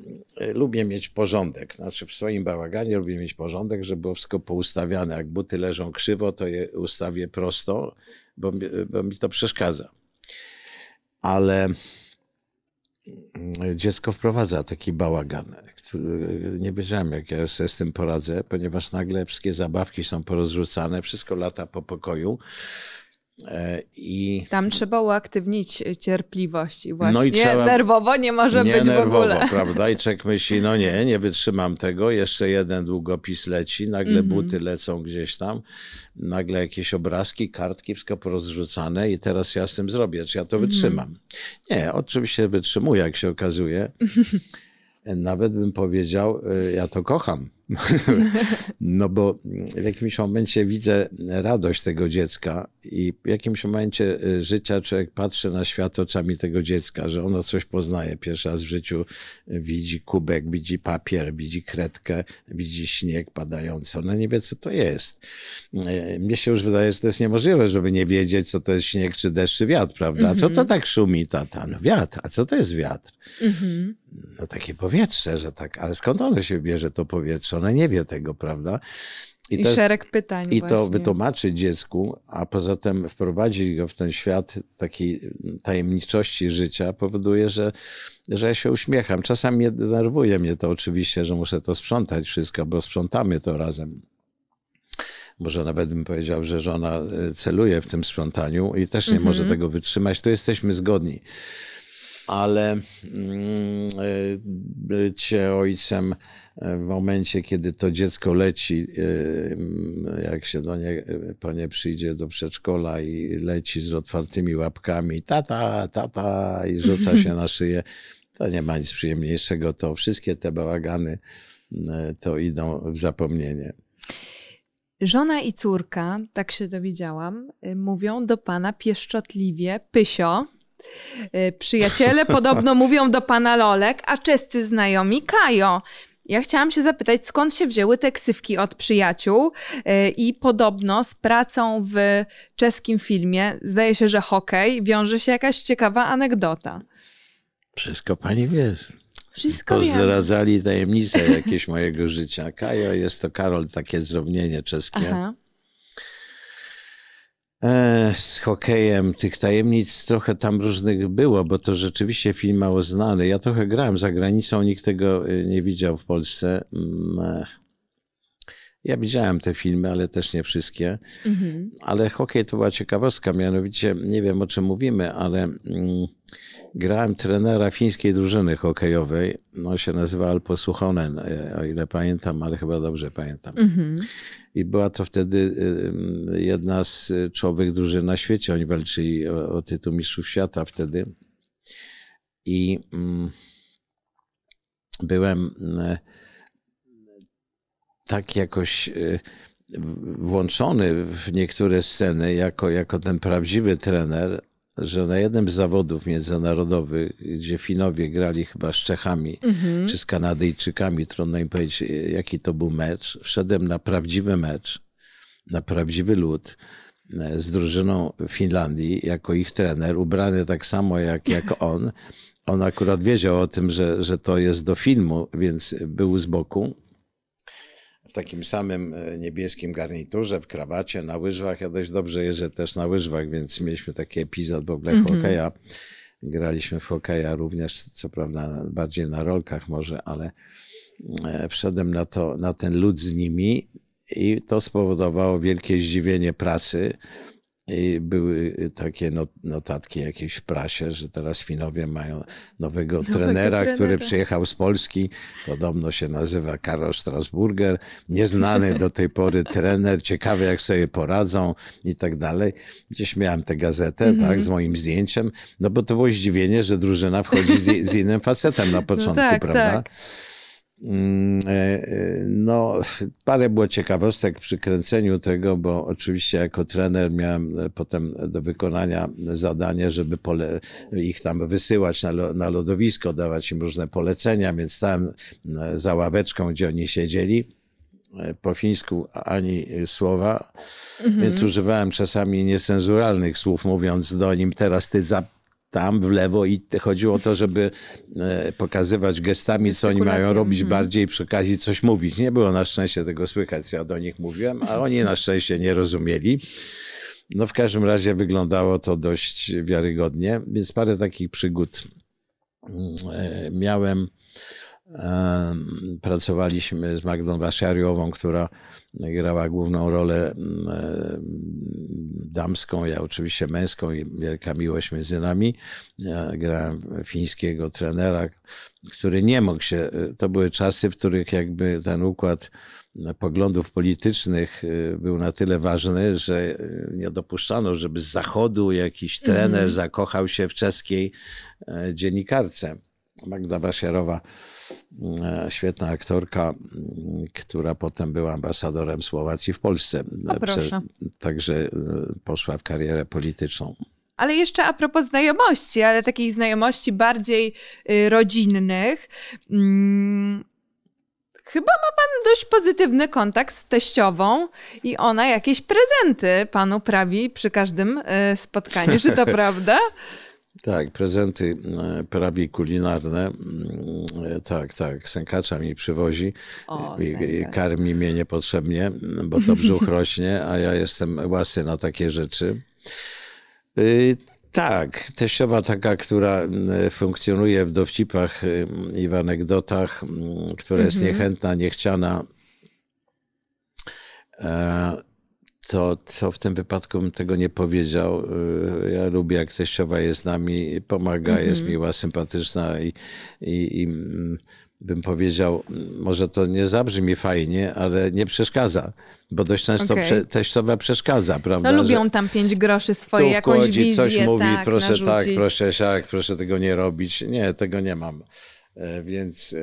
lubię mieć porządek. Znaczy w swoim bałaganie lubię mieć porządek, żeby było wszystko poustawiane. Jak buty leżą krzywo, to je ustawię prosto, bo, bo mi to przeszkadza. Ale dziecko wprowadza taki bałagan. Nie wiedziałem, jak ja sobie z tym poradzę, ponieważ nagle wszystkie zabawki są porozrzucane, wszystko lata po pokoju. I tam trzeba uaktywnić cierpliwość i właśnie no i trzeba... nerwowo nie może nie być nerwowo, w ogóle. Prawda? I człowiek myśli, no nie, nie wytrzymam tego, jeszcze jeden długopis leci, nagle mm-hmm. buty lecą gdzieś tam, nagle jakieś obrazki, kartki, wszystko porozrzucane i teraz ja z tym zrobię, czy ja to mm-hmm. wytrzymam. Nie, oczywiście wytrzymuję, jak się okazuje. Nawet bym powiedział, ja to kocham. No bo w jakimś momencie widzę radość tego dziecka i w jakimś momencie życia człowiek patrzy na świat oczami tego dziecka, że ono coś poznaje. Pierwszy raz w życiu widzi kubek, widzi papier, widzi kredkę, widzi śnieg padający. Ona nie wie, co to jest. Mnie się już wydaje, że to jest niemożliwe, żeby nie wiedzieć, co to jest śnieg, czy deszcz, czy wiatr, prawda? A co to tak szumi, tata? No wiatr. A co to jest wiatr? Mhm. No takie powietrze, że tak, ale skąd ono się bierze, to powietrze? Ona nie wie tego, prawda? I, I to szereg jest, pytań I właśnie. To wytłumaczy dziecku, a poza tym wprowadzić go w ten świat takiej tajemniczości życia powoduje, że, że ja się uśmiecham. Czasami denerwuje mnie to oczywiście, że muszę to sprzątać wszystko, bo sprzątamy to razem. Może nawet bym powiedział, że żona celuje w tym sprzątaniu i też nie mhm. może tego wytrzymać. To jesteśmy zgodni. Ale bycie ojcem w momencie, kiedy to dziecko leci, jak się do nie, po nie przyjdzie do przedszkola i leci z otwartymi łapkami, tata, tata i rzuca się na szyję, to nie ma nic przyjemniejszego, to wszystkie te bałagany to idą w zapomnienie. Żona i córka, tak się dowiedziałam, mówią do pana pieszczotliwie pysio. Przyjaciele podobno mówią do pana Lolek, a czescy znajomi Kajo. Ja chciałam się zapytać, skąd się wzięły te ksywki od przyjaciół i podobno z pracą w czeskim filmie, zdaje się, że hokej, wiąże się jakaś ciekawa anegdota. Wszystko pani wiesz. Wszystko pozdradzali wiem. Tajemnice jakieś mojego życia. Kajo jest to Karol, takie zdrobnienie czeskie. Aha. Z hokejem tych tajemnic trochę tam różnych było, bo to rzeczywiście film mało znany. Ja trochę grałem za granicą, nikt tego nie widział w Polsce. Ja widziałem te filmy, ale też nie wszystkie. Mhm. Ale hokej to była ciekawostka, mianowicie nie wiem, o czym mówimy, ale grałem trenera fińskiej drużyny hokejowej. On się nazywa Alpo Suchonen, o ile pamiętam, ale chyba dobrze pamiętam. Mhm. I była to wtedy jedna z czołowych drużyn na świecie. Oni walczyli o, o tytuł mistrzów świata wtedy. I mm, byłem tak jakoś włączony w niektóre sceny jako, jako ten prawdziwy trener, że na jednym z zawodów międzynarodowych, gdzie Finowie grali chyba z Czechami, mm-hmm. czy z Kanadyjczykami, trudno im powiedzieć, jaki to był mecz, wszedłem na prawdziwy mecz, na prawdziwy lód z drużyną Finlandii, jako ich trener, ubrany tak samo jak, jak on. On akurat wiedział o tym, że, że to jest do filmu, więc był z boku. W takim samym niebieskim garniturze, w krawacie, na łyżwach. Ja dość dobrze jeżdżę też na łyżwach, więc mieliśmy taki epizod w ogóle mm-hmm. hokeja. Graliśmy w hokeja również, co prawda bardziej na rolkach może, ale wszedłem na, to, na ten lód z nimi i to spowodowało wielkie zdziwienie prasy. I były takie notatki jakieś w prasie, że teraz Finowie mają nowego, nowego trenera, trenera, który przyjechał z Polski. Podobno się nazywa Karol Strasburger. Nieznany do tej pory trener. Ciekawe, jak sobie poradzą i tak dalej. Gdzieś miałem tę gazetę mm-hmm. tak, z moim zdjęciem. No bo to było zdziwienie, że drużyna wchodzi z, z innym facetem na początku, no tak, prawda? Tak. No, parę było ciekawostek przy kręceniu tego, bo oczywiście jako trener miałem potem do wykonania zadanie, żeby pole ich tam wysyłać na, lo na lodowisko, dawać im różne polecenia, więc stałem za ławeczką, gdzie oni siedzieli. Po fińsku ani słowa, mhm. więc używałem czasami niecenzuralnych słów, mówiąc do nim, teraz ty za tam w lewo i chodziło o to, żeby pokazywać gestami, co oni mają robić mm. bardziej, przy okazji coś mówić. Nie było na szczęście tego słychać, co ja do nich mówiłem, a oni na szczęście nie rozumieli. No w każdym razie wyglądało to dość wiarygodnie, więc parę takich przygód miałem. Pracowaliśmy z Magdą Waszariową, która grała główną rolę damską, ja oczywiście męską i wielka miłość między nami. Ja grałem fińskiego trenera, który nie mógł się, to były czasy, w których jakby ten układ poglądów politycznych był na tyle ważny, że nie dopuszczano, żeby z zachodu jakiś trener mm. zakochał się w czeskiej dziennikarce. Magda Waszariowa, świetna aktorka, która potem była ambasadorem Słowacji w Polsce. O, proszę. Także poszła w karierę polityczną. Ale jeszcze a propos znajomości, ale takiej znajomości bardziej rodzinnych. Chyba ma pan dość pozytywny kontakt z teściową i ona jakieś prezenty panu prawi przy każdym spotkaniu. Czy to prawda? Tak, prezenty prawie kulinarne, tak, tak, sękacza mi przywozi o, i, i karmi mnie niepotrzebnie, bo to brzuch rośnie, a ja jestem łasy na takie rzeczy. Y Tak, teściowa taka, która funkcjonuje w dowcipach i w anegdotach, która jest niechętna, niechciana, to, to w tym wypadku bym tego nie powiedział. Ja lubię, jak teściowa jest z nami, pomaga, jest miła, sympatyczna i, i, i bym powiedział, może to nie zabrzmi fajnie, ale nie przeszkadza, bo dość często okay. prze, teściowa przeszkadza, prawda? No lubią że tam pięć groszy swoje, tu jakąś wizję, coś mówi, tak, proszę narzucić. Tak, proszę siak, proszę tego nie robić. Nie, tego nie mam. Więc,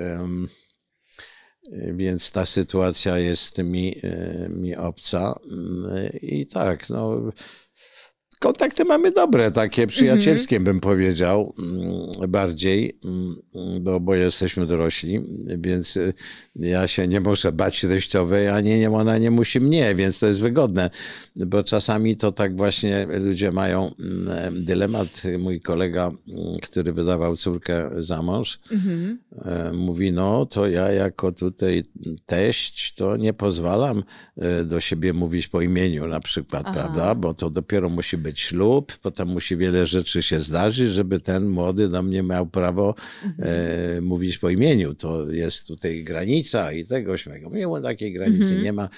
więc ta sytuacja jest mi, mi obca i tak, no... Kontakty mamy dobre, takie przyjacielskie mm-hmm. bym powiedział, bardziej, bo, bo jesteśmy dorośli, więc ja się nie muszę bać teściowej, ani ona nie musi mnie, więc to jest wygodne, bo czasami to tak właśnie ludzie mają dylemat. Mój kolega, który wydawał córkę za mąż, mm-hmm. mówi, no to ja jako tutaj teść, to nie pozwalam do siebie mówić po imieniu na przykład, aha. prawda, bo to dopiero musi być ślub, potem musi wiele rzeczy się zdarzyć, żeby ten młody do mnie miał prawo mhm. e, mówić po imieniu. To jest tutaj granica i tego śmego. Nie, takiej granicy mhm. nie ma.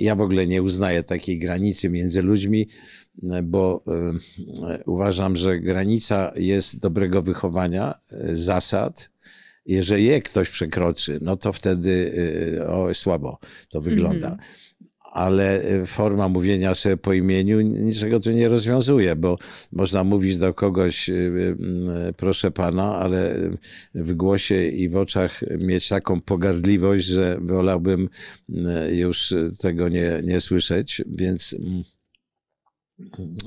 Ja w ogóle nie uznaję takiej granicy między ludźmi, bo e, uważam, że granica jest dobrego wychowania, e, zasad. Jeżeli je ktoś przekroczy, no to wtedy e, o, słabo to wygląda. Mhm. Ale forma mówienia sobie po imieniu niczego tu nie rozwiązuje, bo można mówić do kogoś, proszę pana, ale w głosie i w oczach mieć taką pogardliwość, że wolałbym już tego nie, nie słyszeć, więc...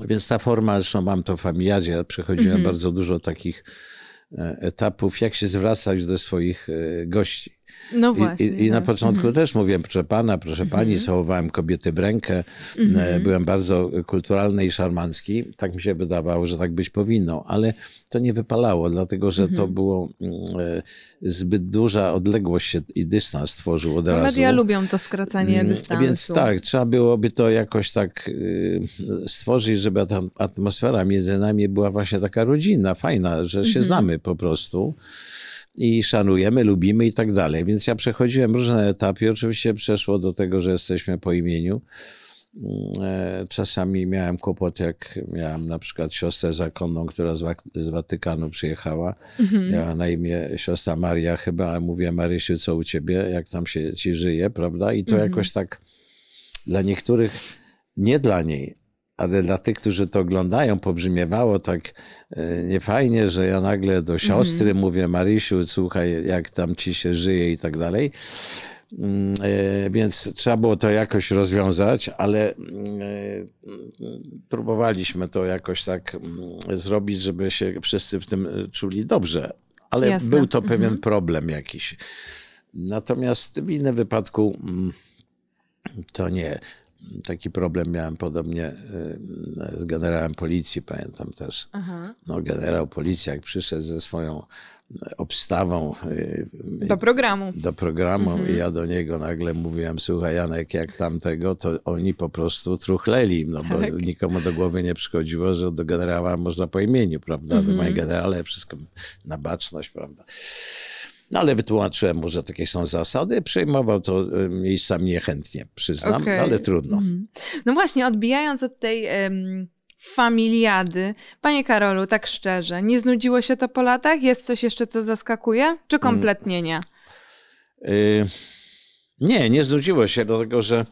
Więc ta forma, zresztą mam to w Familiadzie, ja przechodziłem mhm. bardzo dużo takich etapów, jak się zwracać do swoich gości. No właśnie, I, i na początku tak. też mówiłem, proszę pana, proszę mhm. pani, całowałem kobiety w rękę, mhm. byłem bardzo kulturalny i szarmancki, tak mi się wydawało, że tak być powinno, ale to nie wypalało, dlatego że mhm. to było zbyt duża odległość się i dystans stworzył od razu. Media lubią to skracanie dystansu. Więc tak, trzeba byłoby to jakoś tak stworzyć, żeby ta atmosfera między nami była właśnie taka rodzinna, fajna, że się mhm. znamy po prostu. I szanujemy, lubimy i tak dalej. Więc ja przechodziłem różne etapy. Oczywiście przeszło do tego, że jesteśmy po imieniu. Czasami miałem kłopot, jak miałem na przykład siostrę zakonną, która z, Wak z Watykanu przyjechała. Mhm. Miała na imię siostra Maria chyba, a mówię, Marysiu, co u ciebie? Jak tam się ci żyje, prawda? I to mhm. jakoś tak dla niektórych, nie dla niej, ale dla tych, którzy to oglądają, pobrzmiewało tak niefajnie, że ja nagle do siostry mm. mówię, Marysiu, słuchaj, jak tam ci się żyje i tak dalej. Więc trzeba było to jakoś rozwiązać, ale próbowaliśmy to jakoś tak zrobić, żeby się wszyscy w tym czuli dobrze. Ale jasne. Był to pewien mm-hmm. problem jakiś. Natomiast w innym wypadku to nie... Taki problem miałem podobnie z generałem policji, pamiętam też. Aha. No, generał policji, jak przyszedł ze swoją obstawą do programu, do programu mhm. i ja do niego nagle mówiłem, słuchaj Janek, jak tamtego, to oni po prostu truchleli, no bo tak. nikomu do głowy nie przychodziło, że do generała można po imieniu, prawda? Mhm. Do mojej generale wszystko na baczność, prawda? No ale wytłumaczyłem mu, że takie są zasady. Przejmował to miejscami niechętnie, przyznam, okay. ale trudno. Mm. No właśnie, odbijając od tej um, familiady, panie Karolu, tak szczerze, nie znudziło się to po latach? Jest coś jeszcze, co zaskakuje? Czy kompletnie nie? Mm. Yy, nie, nie znudziło się, dlatego że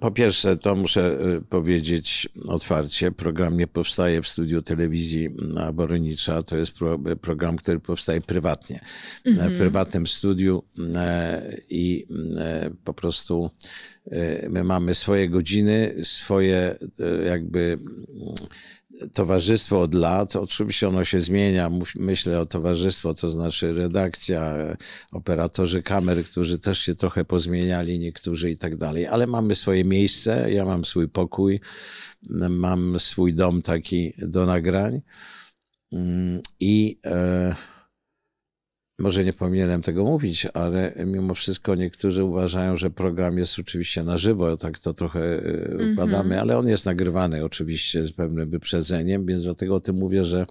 Po pierwsze, to muszę powiedzieć otwarcie, program nie powstaje w studiu telewizji Borownicza, to jest pro, program, który powstaje prywatnie, mm-hmm. w prywatnym studiu i po prostu my mamy swoje godziny, swoje jakby towarzystwo od lat. Oczywiście ono się zmienia. Myślę o towarzystwo, to znaczy redakcja, operatorzy kamer, którzy też się trochę pozmieniali, niektórzy i tak dalej. Ale mamy swoje miejsce, ja mam swój pokój, mam swój dom taki do nagrań i e, może nie powinienem tego mówić, ale mimo wszystko niektórzy uważają, że program jest oczywiście na żywo, tak to trochę badamy, mm-hmm. ale on jest nagrywany oczywiście z pewnym wyprzedzeniem, więc dlatego o tym mówię, że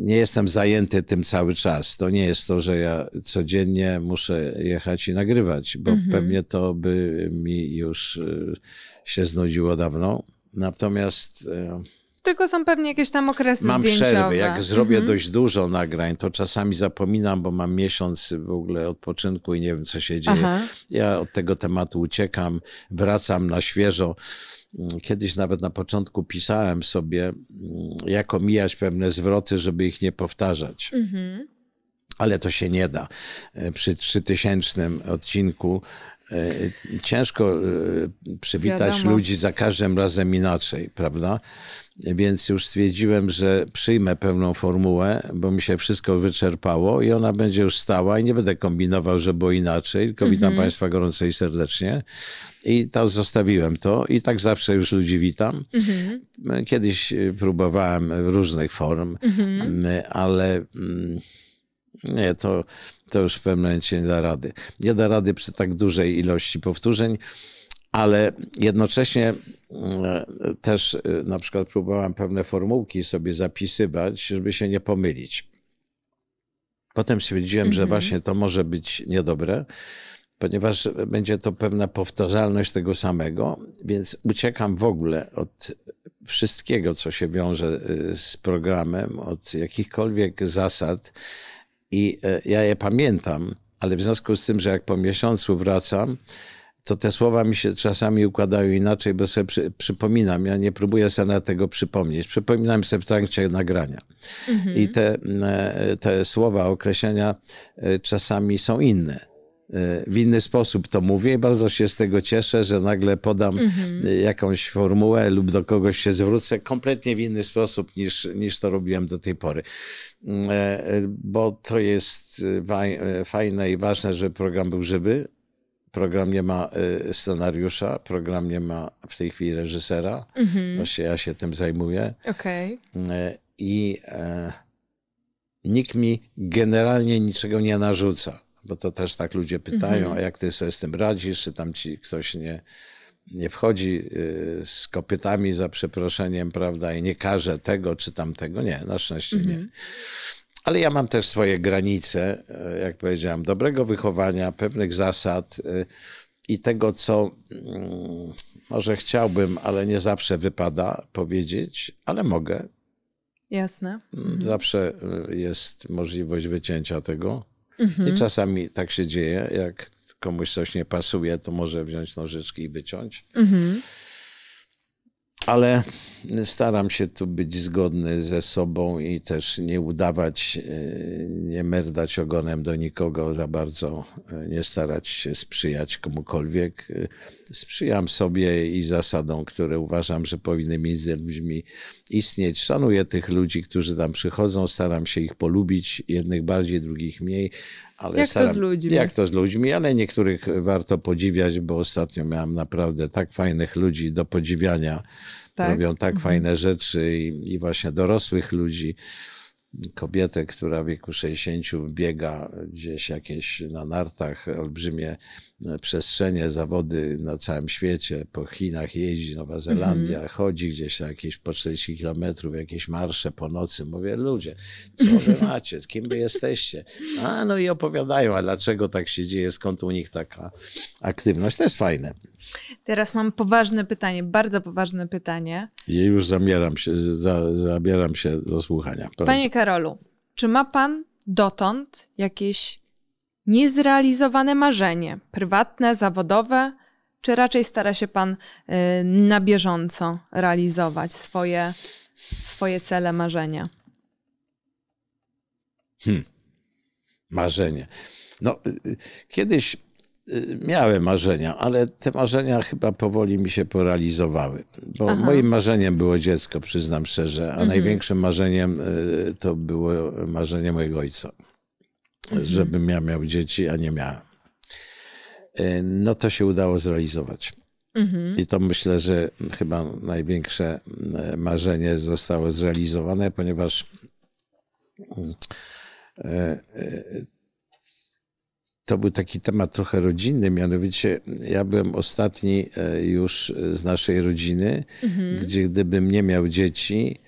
nie jestem zajęty tym cały czas. To nie jest to, że ja codziennie muszę jechać i nagrywać, bo mm-hmm. pewnie to by mi już się znudziło dawno. Natomiast... Tylko są pewnie jakieś tam okresy mam zdjęciowe. Mam przerwy. Jak zrobię mhm. dość dużo nagrań, to czasami zapominam, bo mam miesiąc w ogóle odpoczynku i nie wiem, co się dzieje. Aha. Ja od tego tematu uciekam, wracam na świeżo. Kiedyś nawet na początku pisałem sobie, jak omijać pewne zwroty, żeby ich nie powtarzać. Mhm. Ale to się nie da. Przy trzytysięcznym odcinku ciężko przywitać wiadomo. Ludzi za każdym razem inaczej, prawda? Więc już stwierdziłem, że przyjmę pewną formułę, bo mi się wszystko wyczerpało i ona będzie już stała i nie będę kombinował, że było inaczej, tylko witam mhm. Państwa gorąco i serdecznie. I to zostawiłem to i tak zawsze już ludzi witam. Mhm. Kiedyś próbowałem różnych form, mhm. ale... Nie, to, to już w pewnym momencie nie da rady. Nie da rady przy tak dużej ilości powtórzeń, ale jednocześnie też na przykład próbowałem pewne formułki sobie zapisywać, żeby się nie pomylić. Potem stwierdziłem, mm-hmm. że właśnie to może być niedobre, ponieważ będzie to pewna powtarzalność tego samego, więc uciekam w ogóle od wszystkiego, co się wiąże z programem, od jakichkolwiek zasad. I ja je pamiętam, ale w związku z tym, że jak po miesiącu wracam, to te słowa mi się czasami układają inaczej, bo sobie przy, przypominam. Ja nie próbuję sobie tego przypomnieć. Przypominam sobie w trakcie nagrania. Mhm. I te, te słowa, określenia czasami są inne. W inny sposób to mówię i bardzo się z tego cieszę, że nagle podam mm-hmm. jakąś formułę lub do kogoś się zwrócę kompletnie w inny sposób niż, niż to robiłem do tej pory. Bo to jest fajne i ważne, żeby program był żywy. Program nie ma scenariusza, program nie ma w tej chwili reżysera. Mm-hmm. Właśnie ja się tym zajmuję. Okay. I nikt mi generalnie niczego nie narzuca. Bo to też tak ludzie pytają, mhm. a jak ty sobie z tym radzisz, czy tam ci ktoś nie, nie wchodzi z kopytami za przeproszeniem, prawda, i nie każe tego czy tamtego. Nie, na szczęście mhm. nie. Ale ja mam też swoje granice, jak powiedziałem, dobrego wychowania, pewnych zasad i tego, co może chciałbym, ale nie zawsze wypada powiedzieć, ale mogę. Jasne. Mhm. Zawsze jest możliwość wycięcia tego. I czasami tak się dzieje, jak komuś coś nie pasuje, to może wziąć nożyczki i wyciąć. Mm-hmm. Ale staram się tu być zgodny ze sobą i też nie udawać, nie merdać ogonem do nikogo za bardzo, nie starać się sprzyjać komukolwiek. Sprzyjam sobie i zasadom, które uważam, że powinny między ludźmi istnieć. Szanuję tych ludzi, którzy tam przychodzą, staram się ich polubić, jednych bardziej, drugich mniej. Ale jak staram, to z ludźmi. Jak to z ludźmi, ale niektórych warto podziwiać, bo ostatnio miałem naprawdę tak fajnych ludzi do podziwiania. Tak. Robią tak mhm. fajne rzeczy i, i właśnie dorosłych ludzi. Kobietę, która w wieku sześćdziesięciu biega gdzieś jakieś na nartach, olbrzymie przestrzenie, zawody na całym świecie, po Chinach jeździ, Nowa Zelandia, mm-hmm. chodzi gdzieś na jakieś po czterdzieści kilometrów, jakieś marsze po nocy. Mówię, ludzie, co wy macie, kim wy jesteście? A no i opowiadają, a dlaczego tak się dzieje, skąd u nich taka aktywność, to jest fajne. Teraz mam poważne pytanie, bardzo poważne pytanie. I już zamieram się, za, zabieram się do słuchania. Proszę. Panie Karolu, czy ma pan dotąd jakieś Niezrealizowane marzenie, prywatne, zawodowe, czy raczej stara się pan y, na bieżąco realizować swoje, swoje cele, marzenia? Hmm. Marzenie. No, y, kiedyś y, miałem marzenia, ale te marzenia chyba powoli mi się porealizowały. Bo Aha. moim marzeniem było dziecko, przyznam szczerze, a mhm. największym marzeniem y, to było marzenie mojego ojca. Mhm. Żebym ja miał dzieci, a nie miałem. No to się udało zrealizować. Mhm. I to myślę, że chyba największe marzenie zostało zrealizowane, ponieważ to był taki temat trochę rodzinny, mianowicie ja byłem ostatni już z naszej rodziny, mhm. gdzie gdybym nie miał dzieci,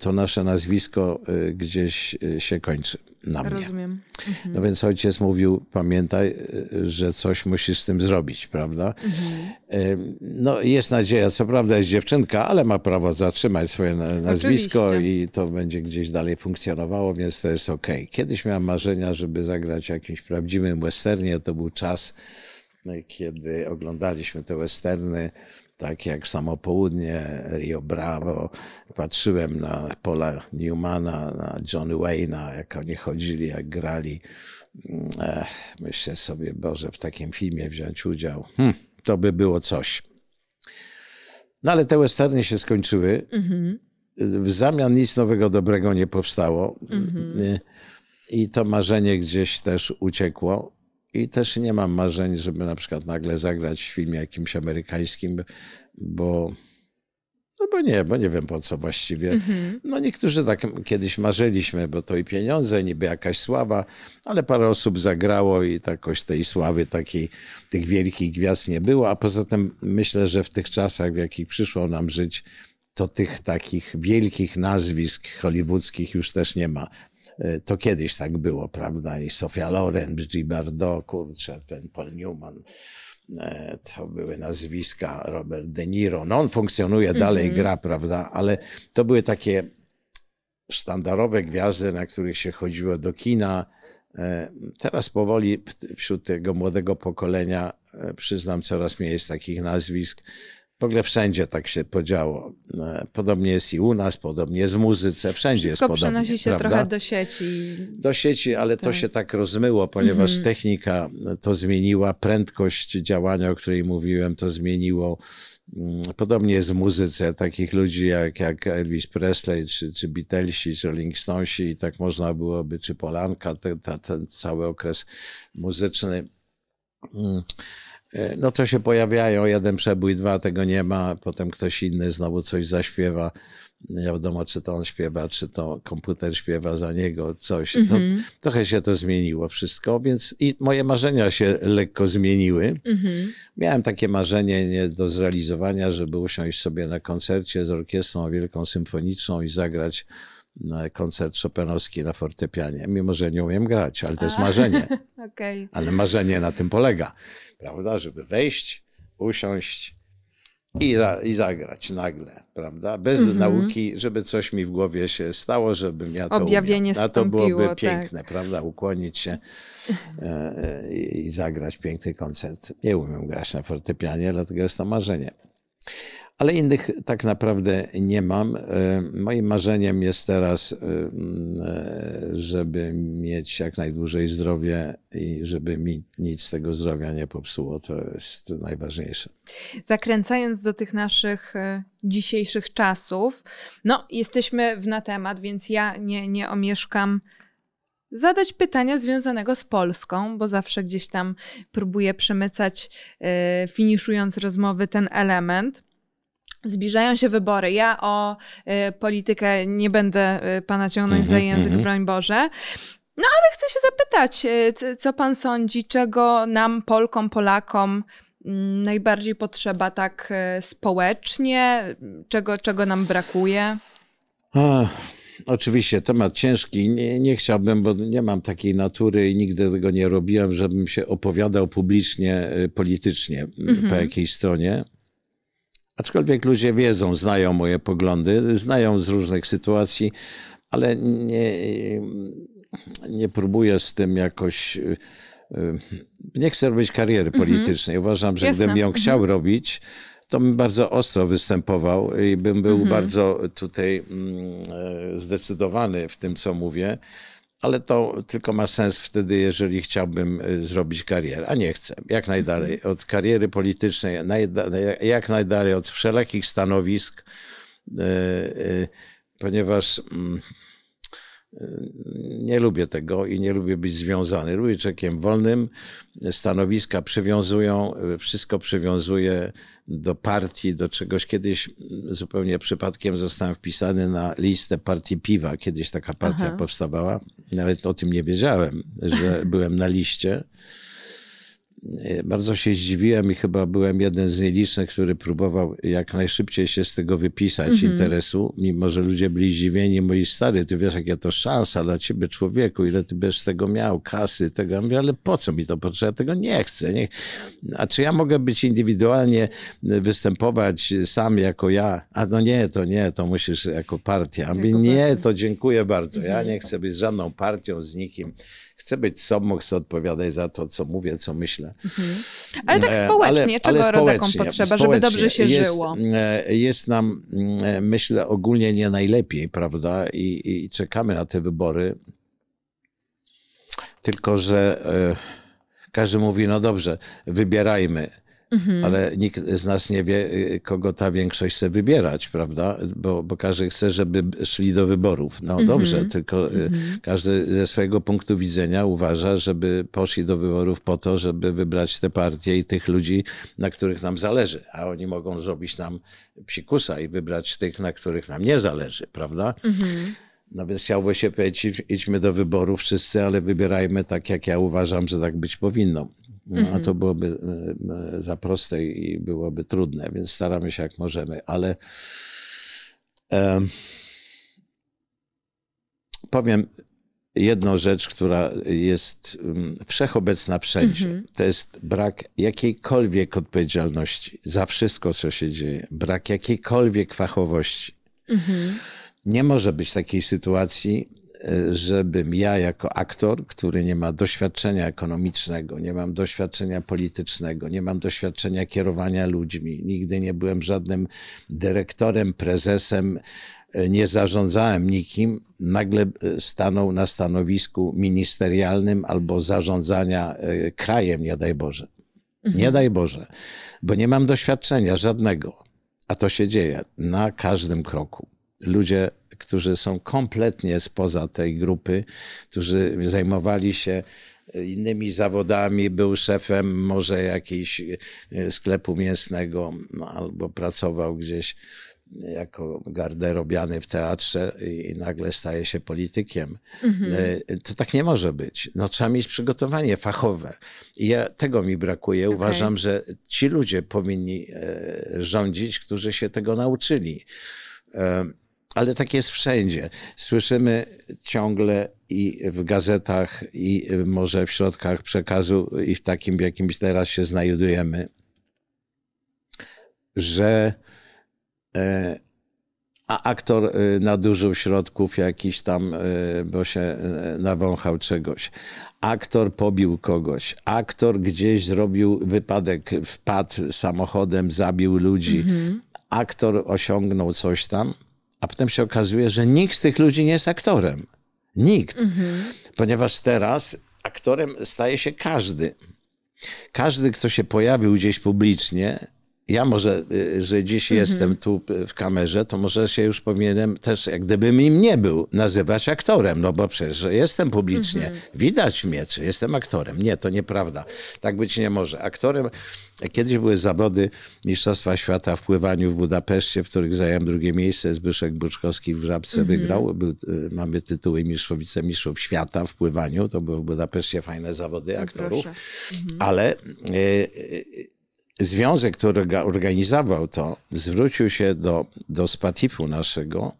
to nasze nazwisko gdzieś się kończy na mnie. Rozumiem. Mhm. No więc ojciec mówił, pamiętaj, że coś musisz z tym zrobić, prawda? Mhm. No jest nadzieja, co prawda jest dziewczynka, ale ma prawo zatrzymać swoje nazwisko. Oczywiście. I to będzie gdzieś dalej funkcjonowało, więc to jest okej. Okay. Kiedyś miałem marzenia, żeby zagrać w jakimś prawdziwym westernie. To był czas, kiedy oglądaliśmy te westerny. Tak jak Samo Południe, Rio Bravo, patrzyłem na Paula Newmana, na John Wayne'a, jak oni chodzili, jak grali. Ech, myślę sobie, Boże, w takim filmie wziąć udział, hm, to by było coś. No ale te westerny się skończyły. Mhm. W zamian nic nowego, dobrego nie powstało. Mhm. I to marzenie gdzieś też uciekło. I też nie mam marzeń, żeby na przykład nagle zagrać w filmie jakimś amerykańskim, bo, no bo nie, bo nie wiem po co właściwie. Mm-hmm. No niektórzy tak kiedyś marzyliśmy, bo to i pieniądze, niby jakaś sława, ale parę osób zagrało i jakoś tej sławy takiej, tych wielkich gwiazd nie było. A poza tym myślę, że w tych czasach, w jakich przyszło nam żyć, to tych takich wielkich nazwisk hollywoodzkich już też nie ma. To kiedyś tak było, prawda? I Sofia Loren, Brigitte Bardot, kurczę, ten Paul Newman, to były nazwiska, Robert De Niro. No on funkcjonuje, mm-hmm. dalej gra, prawda? Ale to były takie sztandarowe gwiazdy, na których się chodziło do kina. Teraz powoli wśród tego młodego pokolenia, przyznam, coraz mniej jest takich nazwisk. W ogóle wszędzie tak się podziało. Podobnie jest i u nas, podobnie jest w muzyce, wszędzie wszystko jest podobnie. Przenosi się, prawda? Trochę do sieci. Do sieci, ale tak. To się tak rozmyło, ponieważ mm. technika to zmieniła, prędkość działania, o której mówiłem, to zmieniło. Podobnie jest w muzyce. Takich ludzi jak, jak Elvis Presley, czy, czy Beatlesi, czy Rolling Stonesi, i tak można byłoby, czy Polanka, ten, ten cały okres muzyczny. Mm. No to się pojawiają, jeden przebój, dwa, tego nie ma, potem ktoś inny znowu coś zaśpiewa. Nie wiadomo, czy to on śpiewa, czy to komputer śpiewa za niego, coś. Mm-hmm. To, trochę się to zmieniło wszystko, więc i moje marzenia się lekko zmieniły. Mm-hmm. Miałem takie marzenie nie do zrealizowania, żeby usiąść sobie na koncercie z orkiestrą wielką symfoniczną i zagrać koncert Chopinowski na fortepianie, mimo że nie umiem grać, ale to jest marzenie. Okay. Ale marzenie na tym polega, prawda? Żeby wejść, usiąść i, i zagrać nagle, prawda? Bez mm-hmm. nauki, żeby coś mi w głowie się stało, żebym ja to objawienie umiał. A to byłoby tak piękne, prawda? Ukłonić się e, i zagrać piękny koncert. Nie umiem grać na fortepianie, dlatego jest to marzenie. Ale innych tak naprawdę nie mam. Moim marzeniem jest teraz, żeby mieć jak najdłużej zdrowie i żeby mi nic z tego zdrowia nie popsuło. To jest najważniejsze. Zakręcając do tych naszych dzisiejszych czasów, no jesteśmy w Na temat, więc ja nie, nie omieszkam zadać pytania związanego z Polską, bo zawsze gdzieś tam próbuję przemycać, finiszując rozmowy, ten element. Zbliżają się wybory. Ja o y, politykę nie będę pana ciągnąć mm-hmm, za język, mm-hmm. broń Boże. No ale chcę się zapytać, c- co pan sądzi, czego nam, Polkom, Polakom y, najbardziej potrzeba tak y, społecznie, czego, czego nam brakuje? Ach, oczywiście temat ciężki. Nie, nie chciałbym, bo nie mam takiej natury i nigdy tego nie robiłem, żebym się opowiadał publicznie, politycznie mm-hmm. po jakiejś stronie. Aczkolwiek ludzie wiedzą, znają moje poglądy, znają z różnych sytuacji, ale nie, nie próbuję z tym jakoś... Nie chcę robić kariery politycznej. Mm -hmm. Uważam, że Jasne. gdybym ją chciał mm -hmm. robić, to bym bardzo ostro występował i bym był mm -hmm. bardzo tutaj zdecydowany w tym, co mówię. Ale to tylko ma sens wtedy, jeżeli chciałbym zrobić karierę, a nie chcę. Jak najdalej od kariery politycznej, jak najdalej od wszelakich stanowisk, ponieważ nie lubię tego i nie lubię być związany. Lubię człowiekiem wolnym, stanowiska przywiązują, wszystko przywiązuje do partii, do czegoś. Kiedyś zupełnie przypadkiem zostałem wpisany na listę partii piwa. Kiedyś taka partia Aha. powstawała. Nawet o tym nie wiedziałem, że byłem na liście. Bardzo się zdziwiłem i chyba byłem jeden z nielicznych, który próbował jak najszybciej się z tego wypisać mm-hmm. interesu, mimo że ludzie byli zdziwieni. Moi stary, ty wiesz, jakie to szansa dla ciebie, człowieku, ile ty byś z tego miał, kasy, tego. Ja mówię, ale po co mi to potrzeba? Tego nie chcę. Nie... A czy ja mogę być indywidualnie, występować sam jako ja? A no nie, to nie, to musisz jako partia. A mówię, nie, to dziękuję bardzo. Ja nie chcę być z żadną partią, z nikim. Chcę być sobą, chcę odpowiadać za to, co mówię, co myślę. Mhm. Ale tak społecznie, ale, czego ale rodakom potrzeba, żeby dobrze się jest, żyło? Jest nam, myślę, ogólnie nie najlepiej, prawda? I, i czekamy na te wybory. Tylko że każdy mówi, no dobrze, wybierajmy. Mhm. Ale nikt z nas nie wie, kogo ta większość chce wybierać, prawda? Bo, bo każdy chce, żeby szli do wyborów. No mhm. dobrze, tylko mhm. każdy ze swojego punktu widzenia uważa, żeby poszli do wyborów po to, żeby wybrać te partie i tych ludzi, na których nam zależy. A oni mogą zrobić nam psikusa i wybrać tych, na których nam nie zależy, prawda? Mhm. No więc chciałby się powiedzieć, idźmy do wyborów wszyscy, ale wybierajmy tak, jak ja uważam, że tak być powinno. No, mm-hmm. a to byłoby za proste i byłoby trudne, więc staramy się jak możemy, ale um, powiem jedną rzecz, która jest um, wszechobecna wszędzie. Mm-hmm. To jest brak jakiejkolwiek odpowiedzialności za wszystko, co się dzieje. Brak jakiejkolwiek fachowości. Mm-hmm. Nie może być takiej sytuacji, żebym ja jako aktor, który nie ma doświadczenia ekonomicznego, nie mam doświadczenia politycznego, nie mam doświadczenia kierowania ludźmi, nigdy nie byłem żadnym dyrektorem, prezesem, nie zarządzałem nikim, nagle stanął na stanowisku ministerialnym albo zarządzania krajem, nie daj Boże. Mhm. Nie daj Boże, bo nie mam doświadczenia żadnego, a to się dzieje na każdym kroku. Ludzie, którzy są kompletnie spoza tej grupy, którzy zajmowali się innymi zawodami, był szefem może jakiegoś sklepu mięsnego albo pracował gdzieś jako garderobiany w teatrze i nagle staje się politykiem. Mm-hmm. To tak nie może być. No, trzeba mieć przygotowanie fachowe. I ja, tego mi brakuje. Okay. Uważam, że ci ludzie powinni rządzić, którzy się tego nauczyli. Ale tak jest wszędzie. Słyszymy ciągle i w gazetach, i może w środkach przekazu, i w takim, w jakim teraz się znajdujemy, że a aktor nadużył środków jakiś tam, bo się nawąchał czegoś. Aktor pobił kogoś. Aktor gdzieś zrobił wypadek, wpadł samochodem, zabił ludzi. Mhm. Aktor osiągnął coś tam, a potem się okazuje, że nikt z tych ludzi nie jest aktorem. Nikt. Mhm. Ponieważ teraz aktorem staje się każdy. Każdy, kto się pojawił gdzieś publicznie, ja może, że dziś mhm. jestem tu w kamerze, to może się już powinienem też, jak gdybym im nie był, nazywać aktorem, no bo przecież że jestem publicznie, mhm. widać mnie, czy jestem aktorem. Nie, to nieprawda. Tak być nie może. Aktorem, kiedyś były zawody Mistrzostwa Świata w pływaniu w Budapeszcie, w których zająłem drugie miejsce. Zbyszek Buczkowski w Żabce mhm. wygrał. Był, mamy tytuły mistrzów, wicemistrzów świata w pływaniu. To były w Budapeszcie fajne zawody aktorów. Mhm. Ale... Yy, Związek, który organizował to, zwrócił się do, do Spatifu naszego,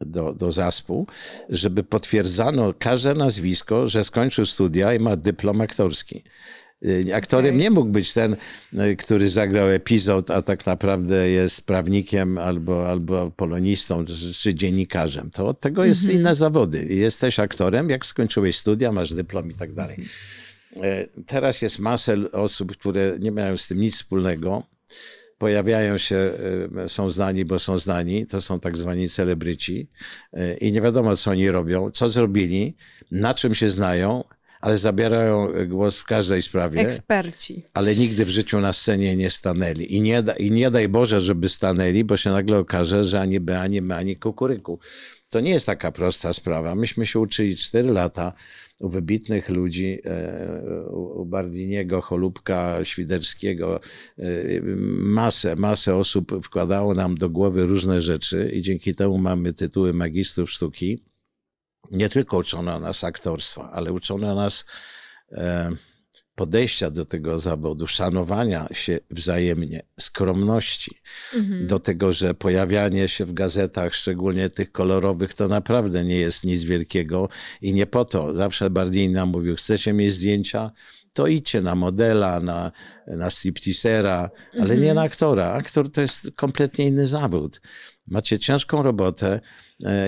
do, do zespół, żeby potwierdzano każde nazwisko, że skończył studia i ma dyplom aktorski. Aktorem okay. nie mógł być ten, który zagrał epizod, a tak naprawdę jest prawnikiem albo, albo polonistą czy dziennikarzem. To od tego jest mm-hmm. inne zawody. Jesteś aktorem, jak skończyłeś studia, masz dyplom i tak dalej. Teraz jest masę osób, które nie mają z tym nic wspólnego. Pojawiają się, są znani, bo są znani. To są tak zwani celebryci. I nie wiadomo, co oni robią, co zrobili, na czym się znają, ale zabierają głos w każdej sprawie. Eksperci. Ale nigdy w życiu na scenie nie stanęli. I nie, da, i nie daj Boże, żeby stanęli, bo się nagle okaże, że ani by, ani my, ani kukuryku. To nie jest taka prosta sprawa. Myśmy się uczyli cztery lata u wybitnych ludzi, u Bardiniego, Cholubka, Świderskiego. Masę, masę osób wkładało nam do głowy różne rzeczy i dzięki temu mamy tytuły magistrów sztuki. Nie tylko uczono nas aktorstwa, ale uczono nas podejścia do tego zawodu, szanowania się wzajemnie, skromności, mhm. do tego, że pojawianie się w gazetach, szczególnie tych kolorowych, to naprawdę nie jest nic wielkiego i nie po to. Zawsze bardziej nam mówił, chcecie mieć zdjęcia? To idźcie na modela, na, na stripteasera, ale mhm. nie na aktora. Aktor to jest kompletnie inny zawód. Macie ciężką robotę,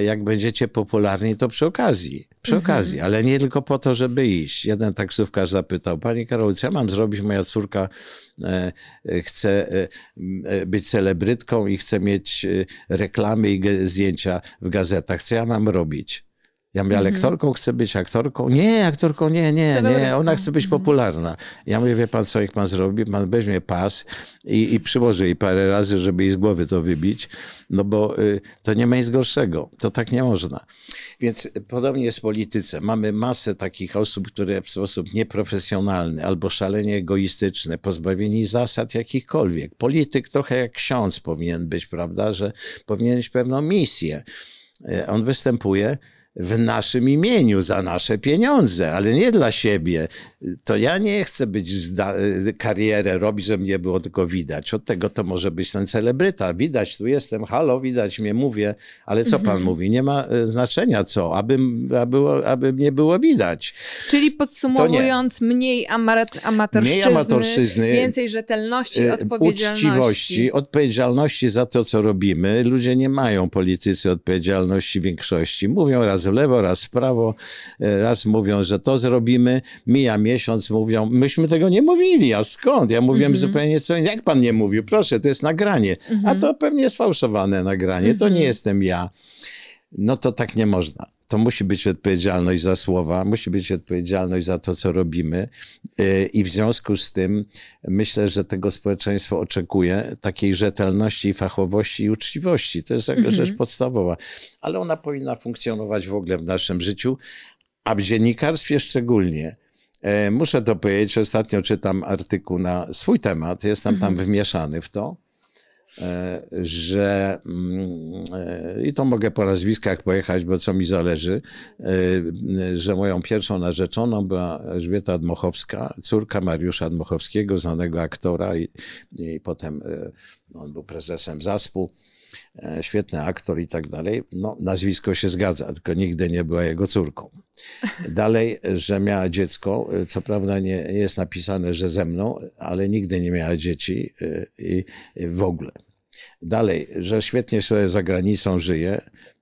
jak będziecie popularni, to przy okazji. Przy mhm. okazji, ale nie tylko po to, żeby iść. Jeden taksówkarz zapytał, pani Karol, co ja mam zrobić? Moja córka chce być celebrytką i chce mieć reklamy i zdjęcia w gazetach. Co ja mam robić? Ja mówię, ale mhm. lektorką chce być, aktorką? Nie, aktorką nie, nie, nie. Ona chce być mhm. popularna. Ja mówię, wie pan co, jak pan zrobi? Pan weźmie pas i, i przyłoży jej parę razy, żeby jej z głowy to wybić, no bo y, to nie ma nic gorszego. To tak nie można. Więc podobnie jest w polityce. Mamy masę takich osób, które w sposób nieprofesjonalny albo szalenie egoistyczny, pozbawieni zasad jakichkolwiek. Polityk trochę jak ksiądz powinien być, prawda, że powinien mieć pewną misję. Y, on występuje w naszym imieniu, za nasze pieniądze, ale nie dla siebie. To ja nie chcę być karierę robić, żeby mnie było tylko widać. Od tego to może być ten celebryta. Widać, tu jestem, halo, widać mnie, mówię, ale co pan mówi? Nie ma znaczenia co, aby, aby, aby mnie było widać. Czyli podsumowując, mniej amatorszczyzny, mniej amatorszczyzny, więcej rzetelności, odpowiedzialności. Uczciwości, odpowiedzialności za to, co robimy. Ludzie nie mają, politycy, odpowiedzialności większości. Mówią raz w lewo, raz w prawo, raz mówią, że to zrobimy, mija miesiąc, mówią, myśmy tego nie mówili, a skąd? Ja mówiłem mm-hmm. zupełnie co innego. Jak pan nie mówił? Proszę, to jest nagranie. Mm-hmm. A to pewnie sfałszowane nagranie, mm-hmm. to nie jestem ja. No to tak nie można. To musi być odpowiedzialność za słowa, musi być odpowiedzialność za to, co robimy i w związku z tym myślę, że tego społeczeństwo oczekuje takiej rzetelności, fachowości i uczciwości. To jest jakaś mm-hmm. rzecz podstawowa, ale ona powinna funkcjonować w ogóle w naszym życiu, a w dziennikarstwie szczególnie. Muszę to powiedzieć, ostatnio czytam artykuł na swój temat, jestem mm-hmm. tam wmieszany w to. Że i to mogę po nazwiskach pojechać, bo co mi zależy, że moją pierwszą narzeczoną była Żwieta Dmochowska, córka Mariusza Dmochowskiego, znanego aktora i, i potem on był prezesem zespołu. Świetny aktor i tak dalej. No, nazwisko się zgadza, tylko nigdy nie była jego córką. Dalej, że miała dziecko, co prawda nie jest napisane, że ze mną, ale nigdy nie miała dzieci i w ogóle. Dalej, że świetnie sobie za granicą żyje.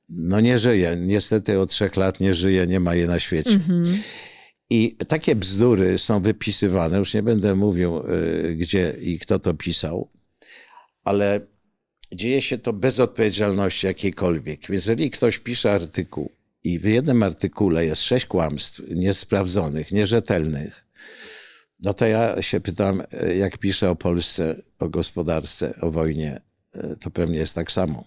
No nie żyje, niestety od trzech lat nie żyje, nie ma jej na świecie. Mm-hmm. I takie bzdury są wypisywane, już nie będę mówił gdzie i kto to pisał, ale dzieje się to bez odpowiedzialności jakiejkolwiek. Jeżeli ktoś pisze artykuł i w jednym artykule jest sześć kłamstw niesprawdzonych, nierzetelnych, no to ja się pytam, jak piszę o Polsce, o gospodarce, o wojnie, to pewnie jest tak samo.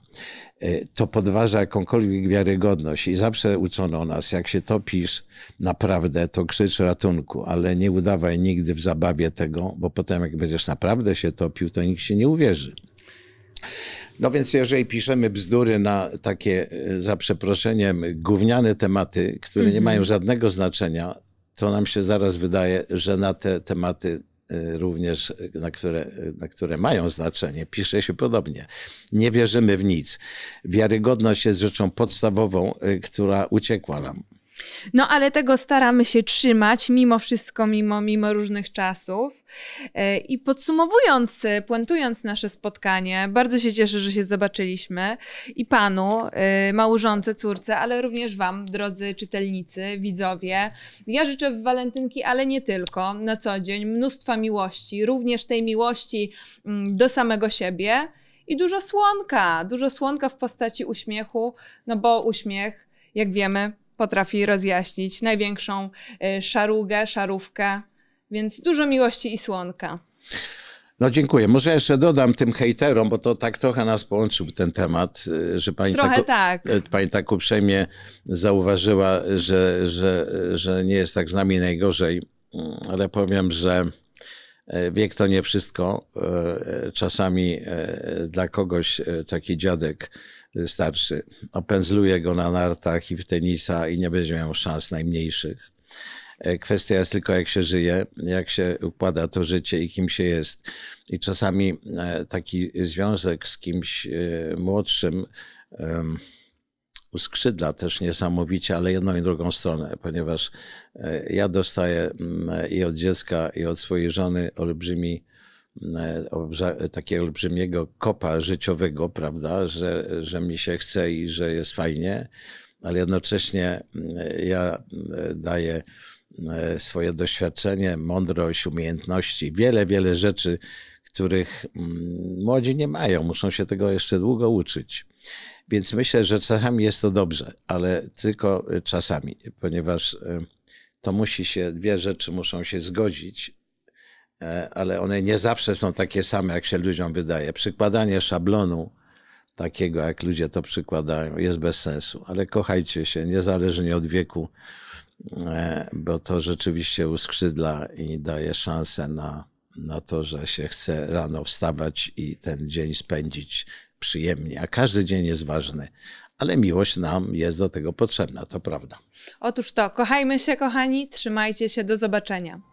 To podważa jakąkolwiek wiarygodność i zawsze uczono nas, jak się topisz naprawdę, to krzycz ratunku, ale nie udawaj nigdy w zabawie tego, bo potem jak będziesz naprawdę się topił, to nikt się nie uwierzy. No więc jeżeli piszemy bzdury na takie, za przeproszeniem, gówniane tematy, które nie mają żadnego znaczenia, to nam się zaraz wydaje, że na te tematy również, na które, na które mają znaczenie, pisze się podobnie. Nie wierzymy w nic. Wiarygodność jest rzeczą podstawową, która uciekła nam. No ale tego staramy się trzymać mimo wszystko, mimo, mimo różnych czasów. I podsumowując, puentując nasze spotkanie, bardzo się cieszę, że się zobaczyliśmy i panu, małżonce, córce, ale również wam, drodzy czytelnicy, widzowie. Ja życzę w walentynki, ale nie tylko, na co dzień mnóstwa miłości, również tej miłości do samego siebie i dużo słonka, dużo słonka w postaci uśmiechu, no bo uśmiech, jak wiemy, potrafi rozjaśnić największą szarugę, szarówkę, więc dużo miłości i słonka. No dziękuję. Może jeszcze dodam tym hejterom, bo to tak trochę nas połączył ten temat, że pani, trochę tak, tak. pani tak uprzejmie zauważyła, że, że, że nie jest tak z nami najgorzej, ale powiem, że wiek to nie wszystko. Czasami dla kogoś taki dziadek starszy opędzluje go na nartach i w tenisa i nie będzie miał szans najmniejszych. Kwestia jest tylko, jak się żyje, jak się układa to życie i kim się jest. I czasami taki związek z kimś młodszym uskrzydla też niesamowicie, ale jedną i drugą stronę, ponieważ ja dostaję i od dziecka, i od swojej żony olbrzymi, takiego olbrzymiego kopa życiowego, prawda, że, że mi się chce i że jest fajnie, ale jednocześnie ja daję swoje doświadczenie, mądrość, umiejętności, wiele, wiele rzeczy, których młodzi nie mają, muszą się tego jeszcze długo uczyć. Więc myślę, że czasami jest to dobrze, ale tylko czasami, ponieważ to musi się, dwie rzeczy muszą się zgodzić, ale one nie zawsze są takie same, jak się ludziom wydaje. Przykładanie szablonu takiego, jak ludzie to przykładają, jest bez sensu, ale kochajcie się, niezależnie od wieku, bo to rzeczywiście uskrzydla i daje szansę na, na to, że się chce rano wstawać i ten dzień spędzić przyjemnie, a każdy dzień jest ważny. Ale miłość nam jest do tego potrzebna, to prawda. Otóż to, kochajmy się, kochani, trzymajcie się, do zobaczenia.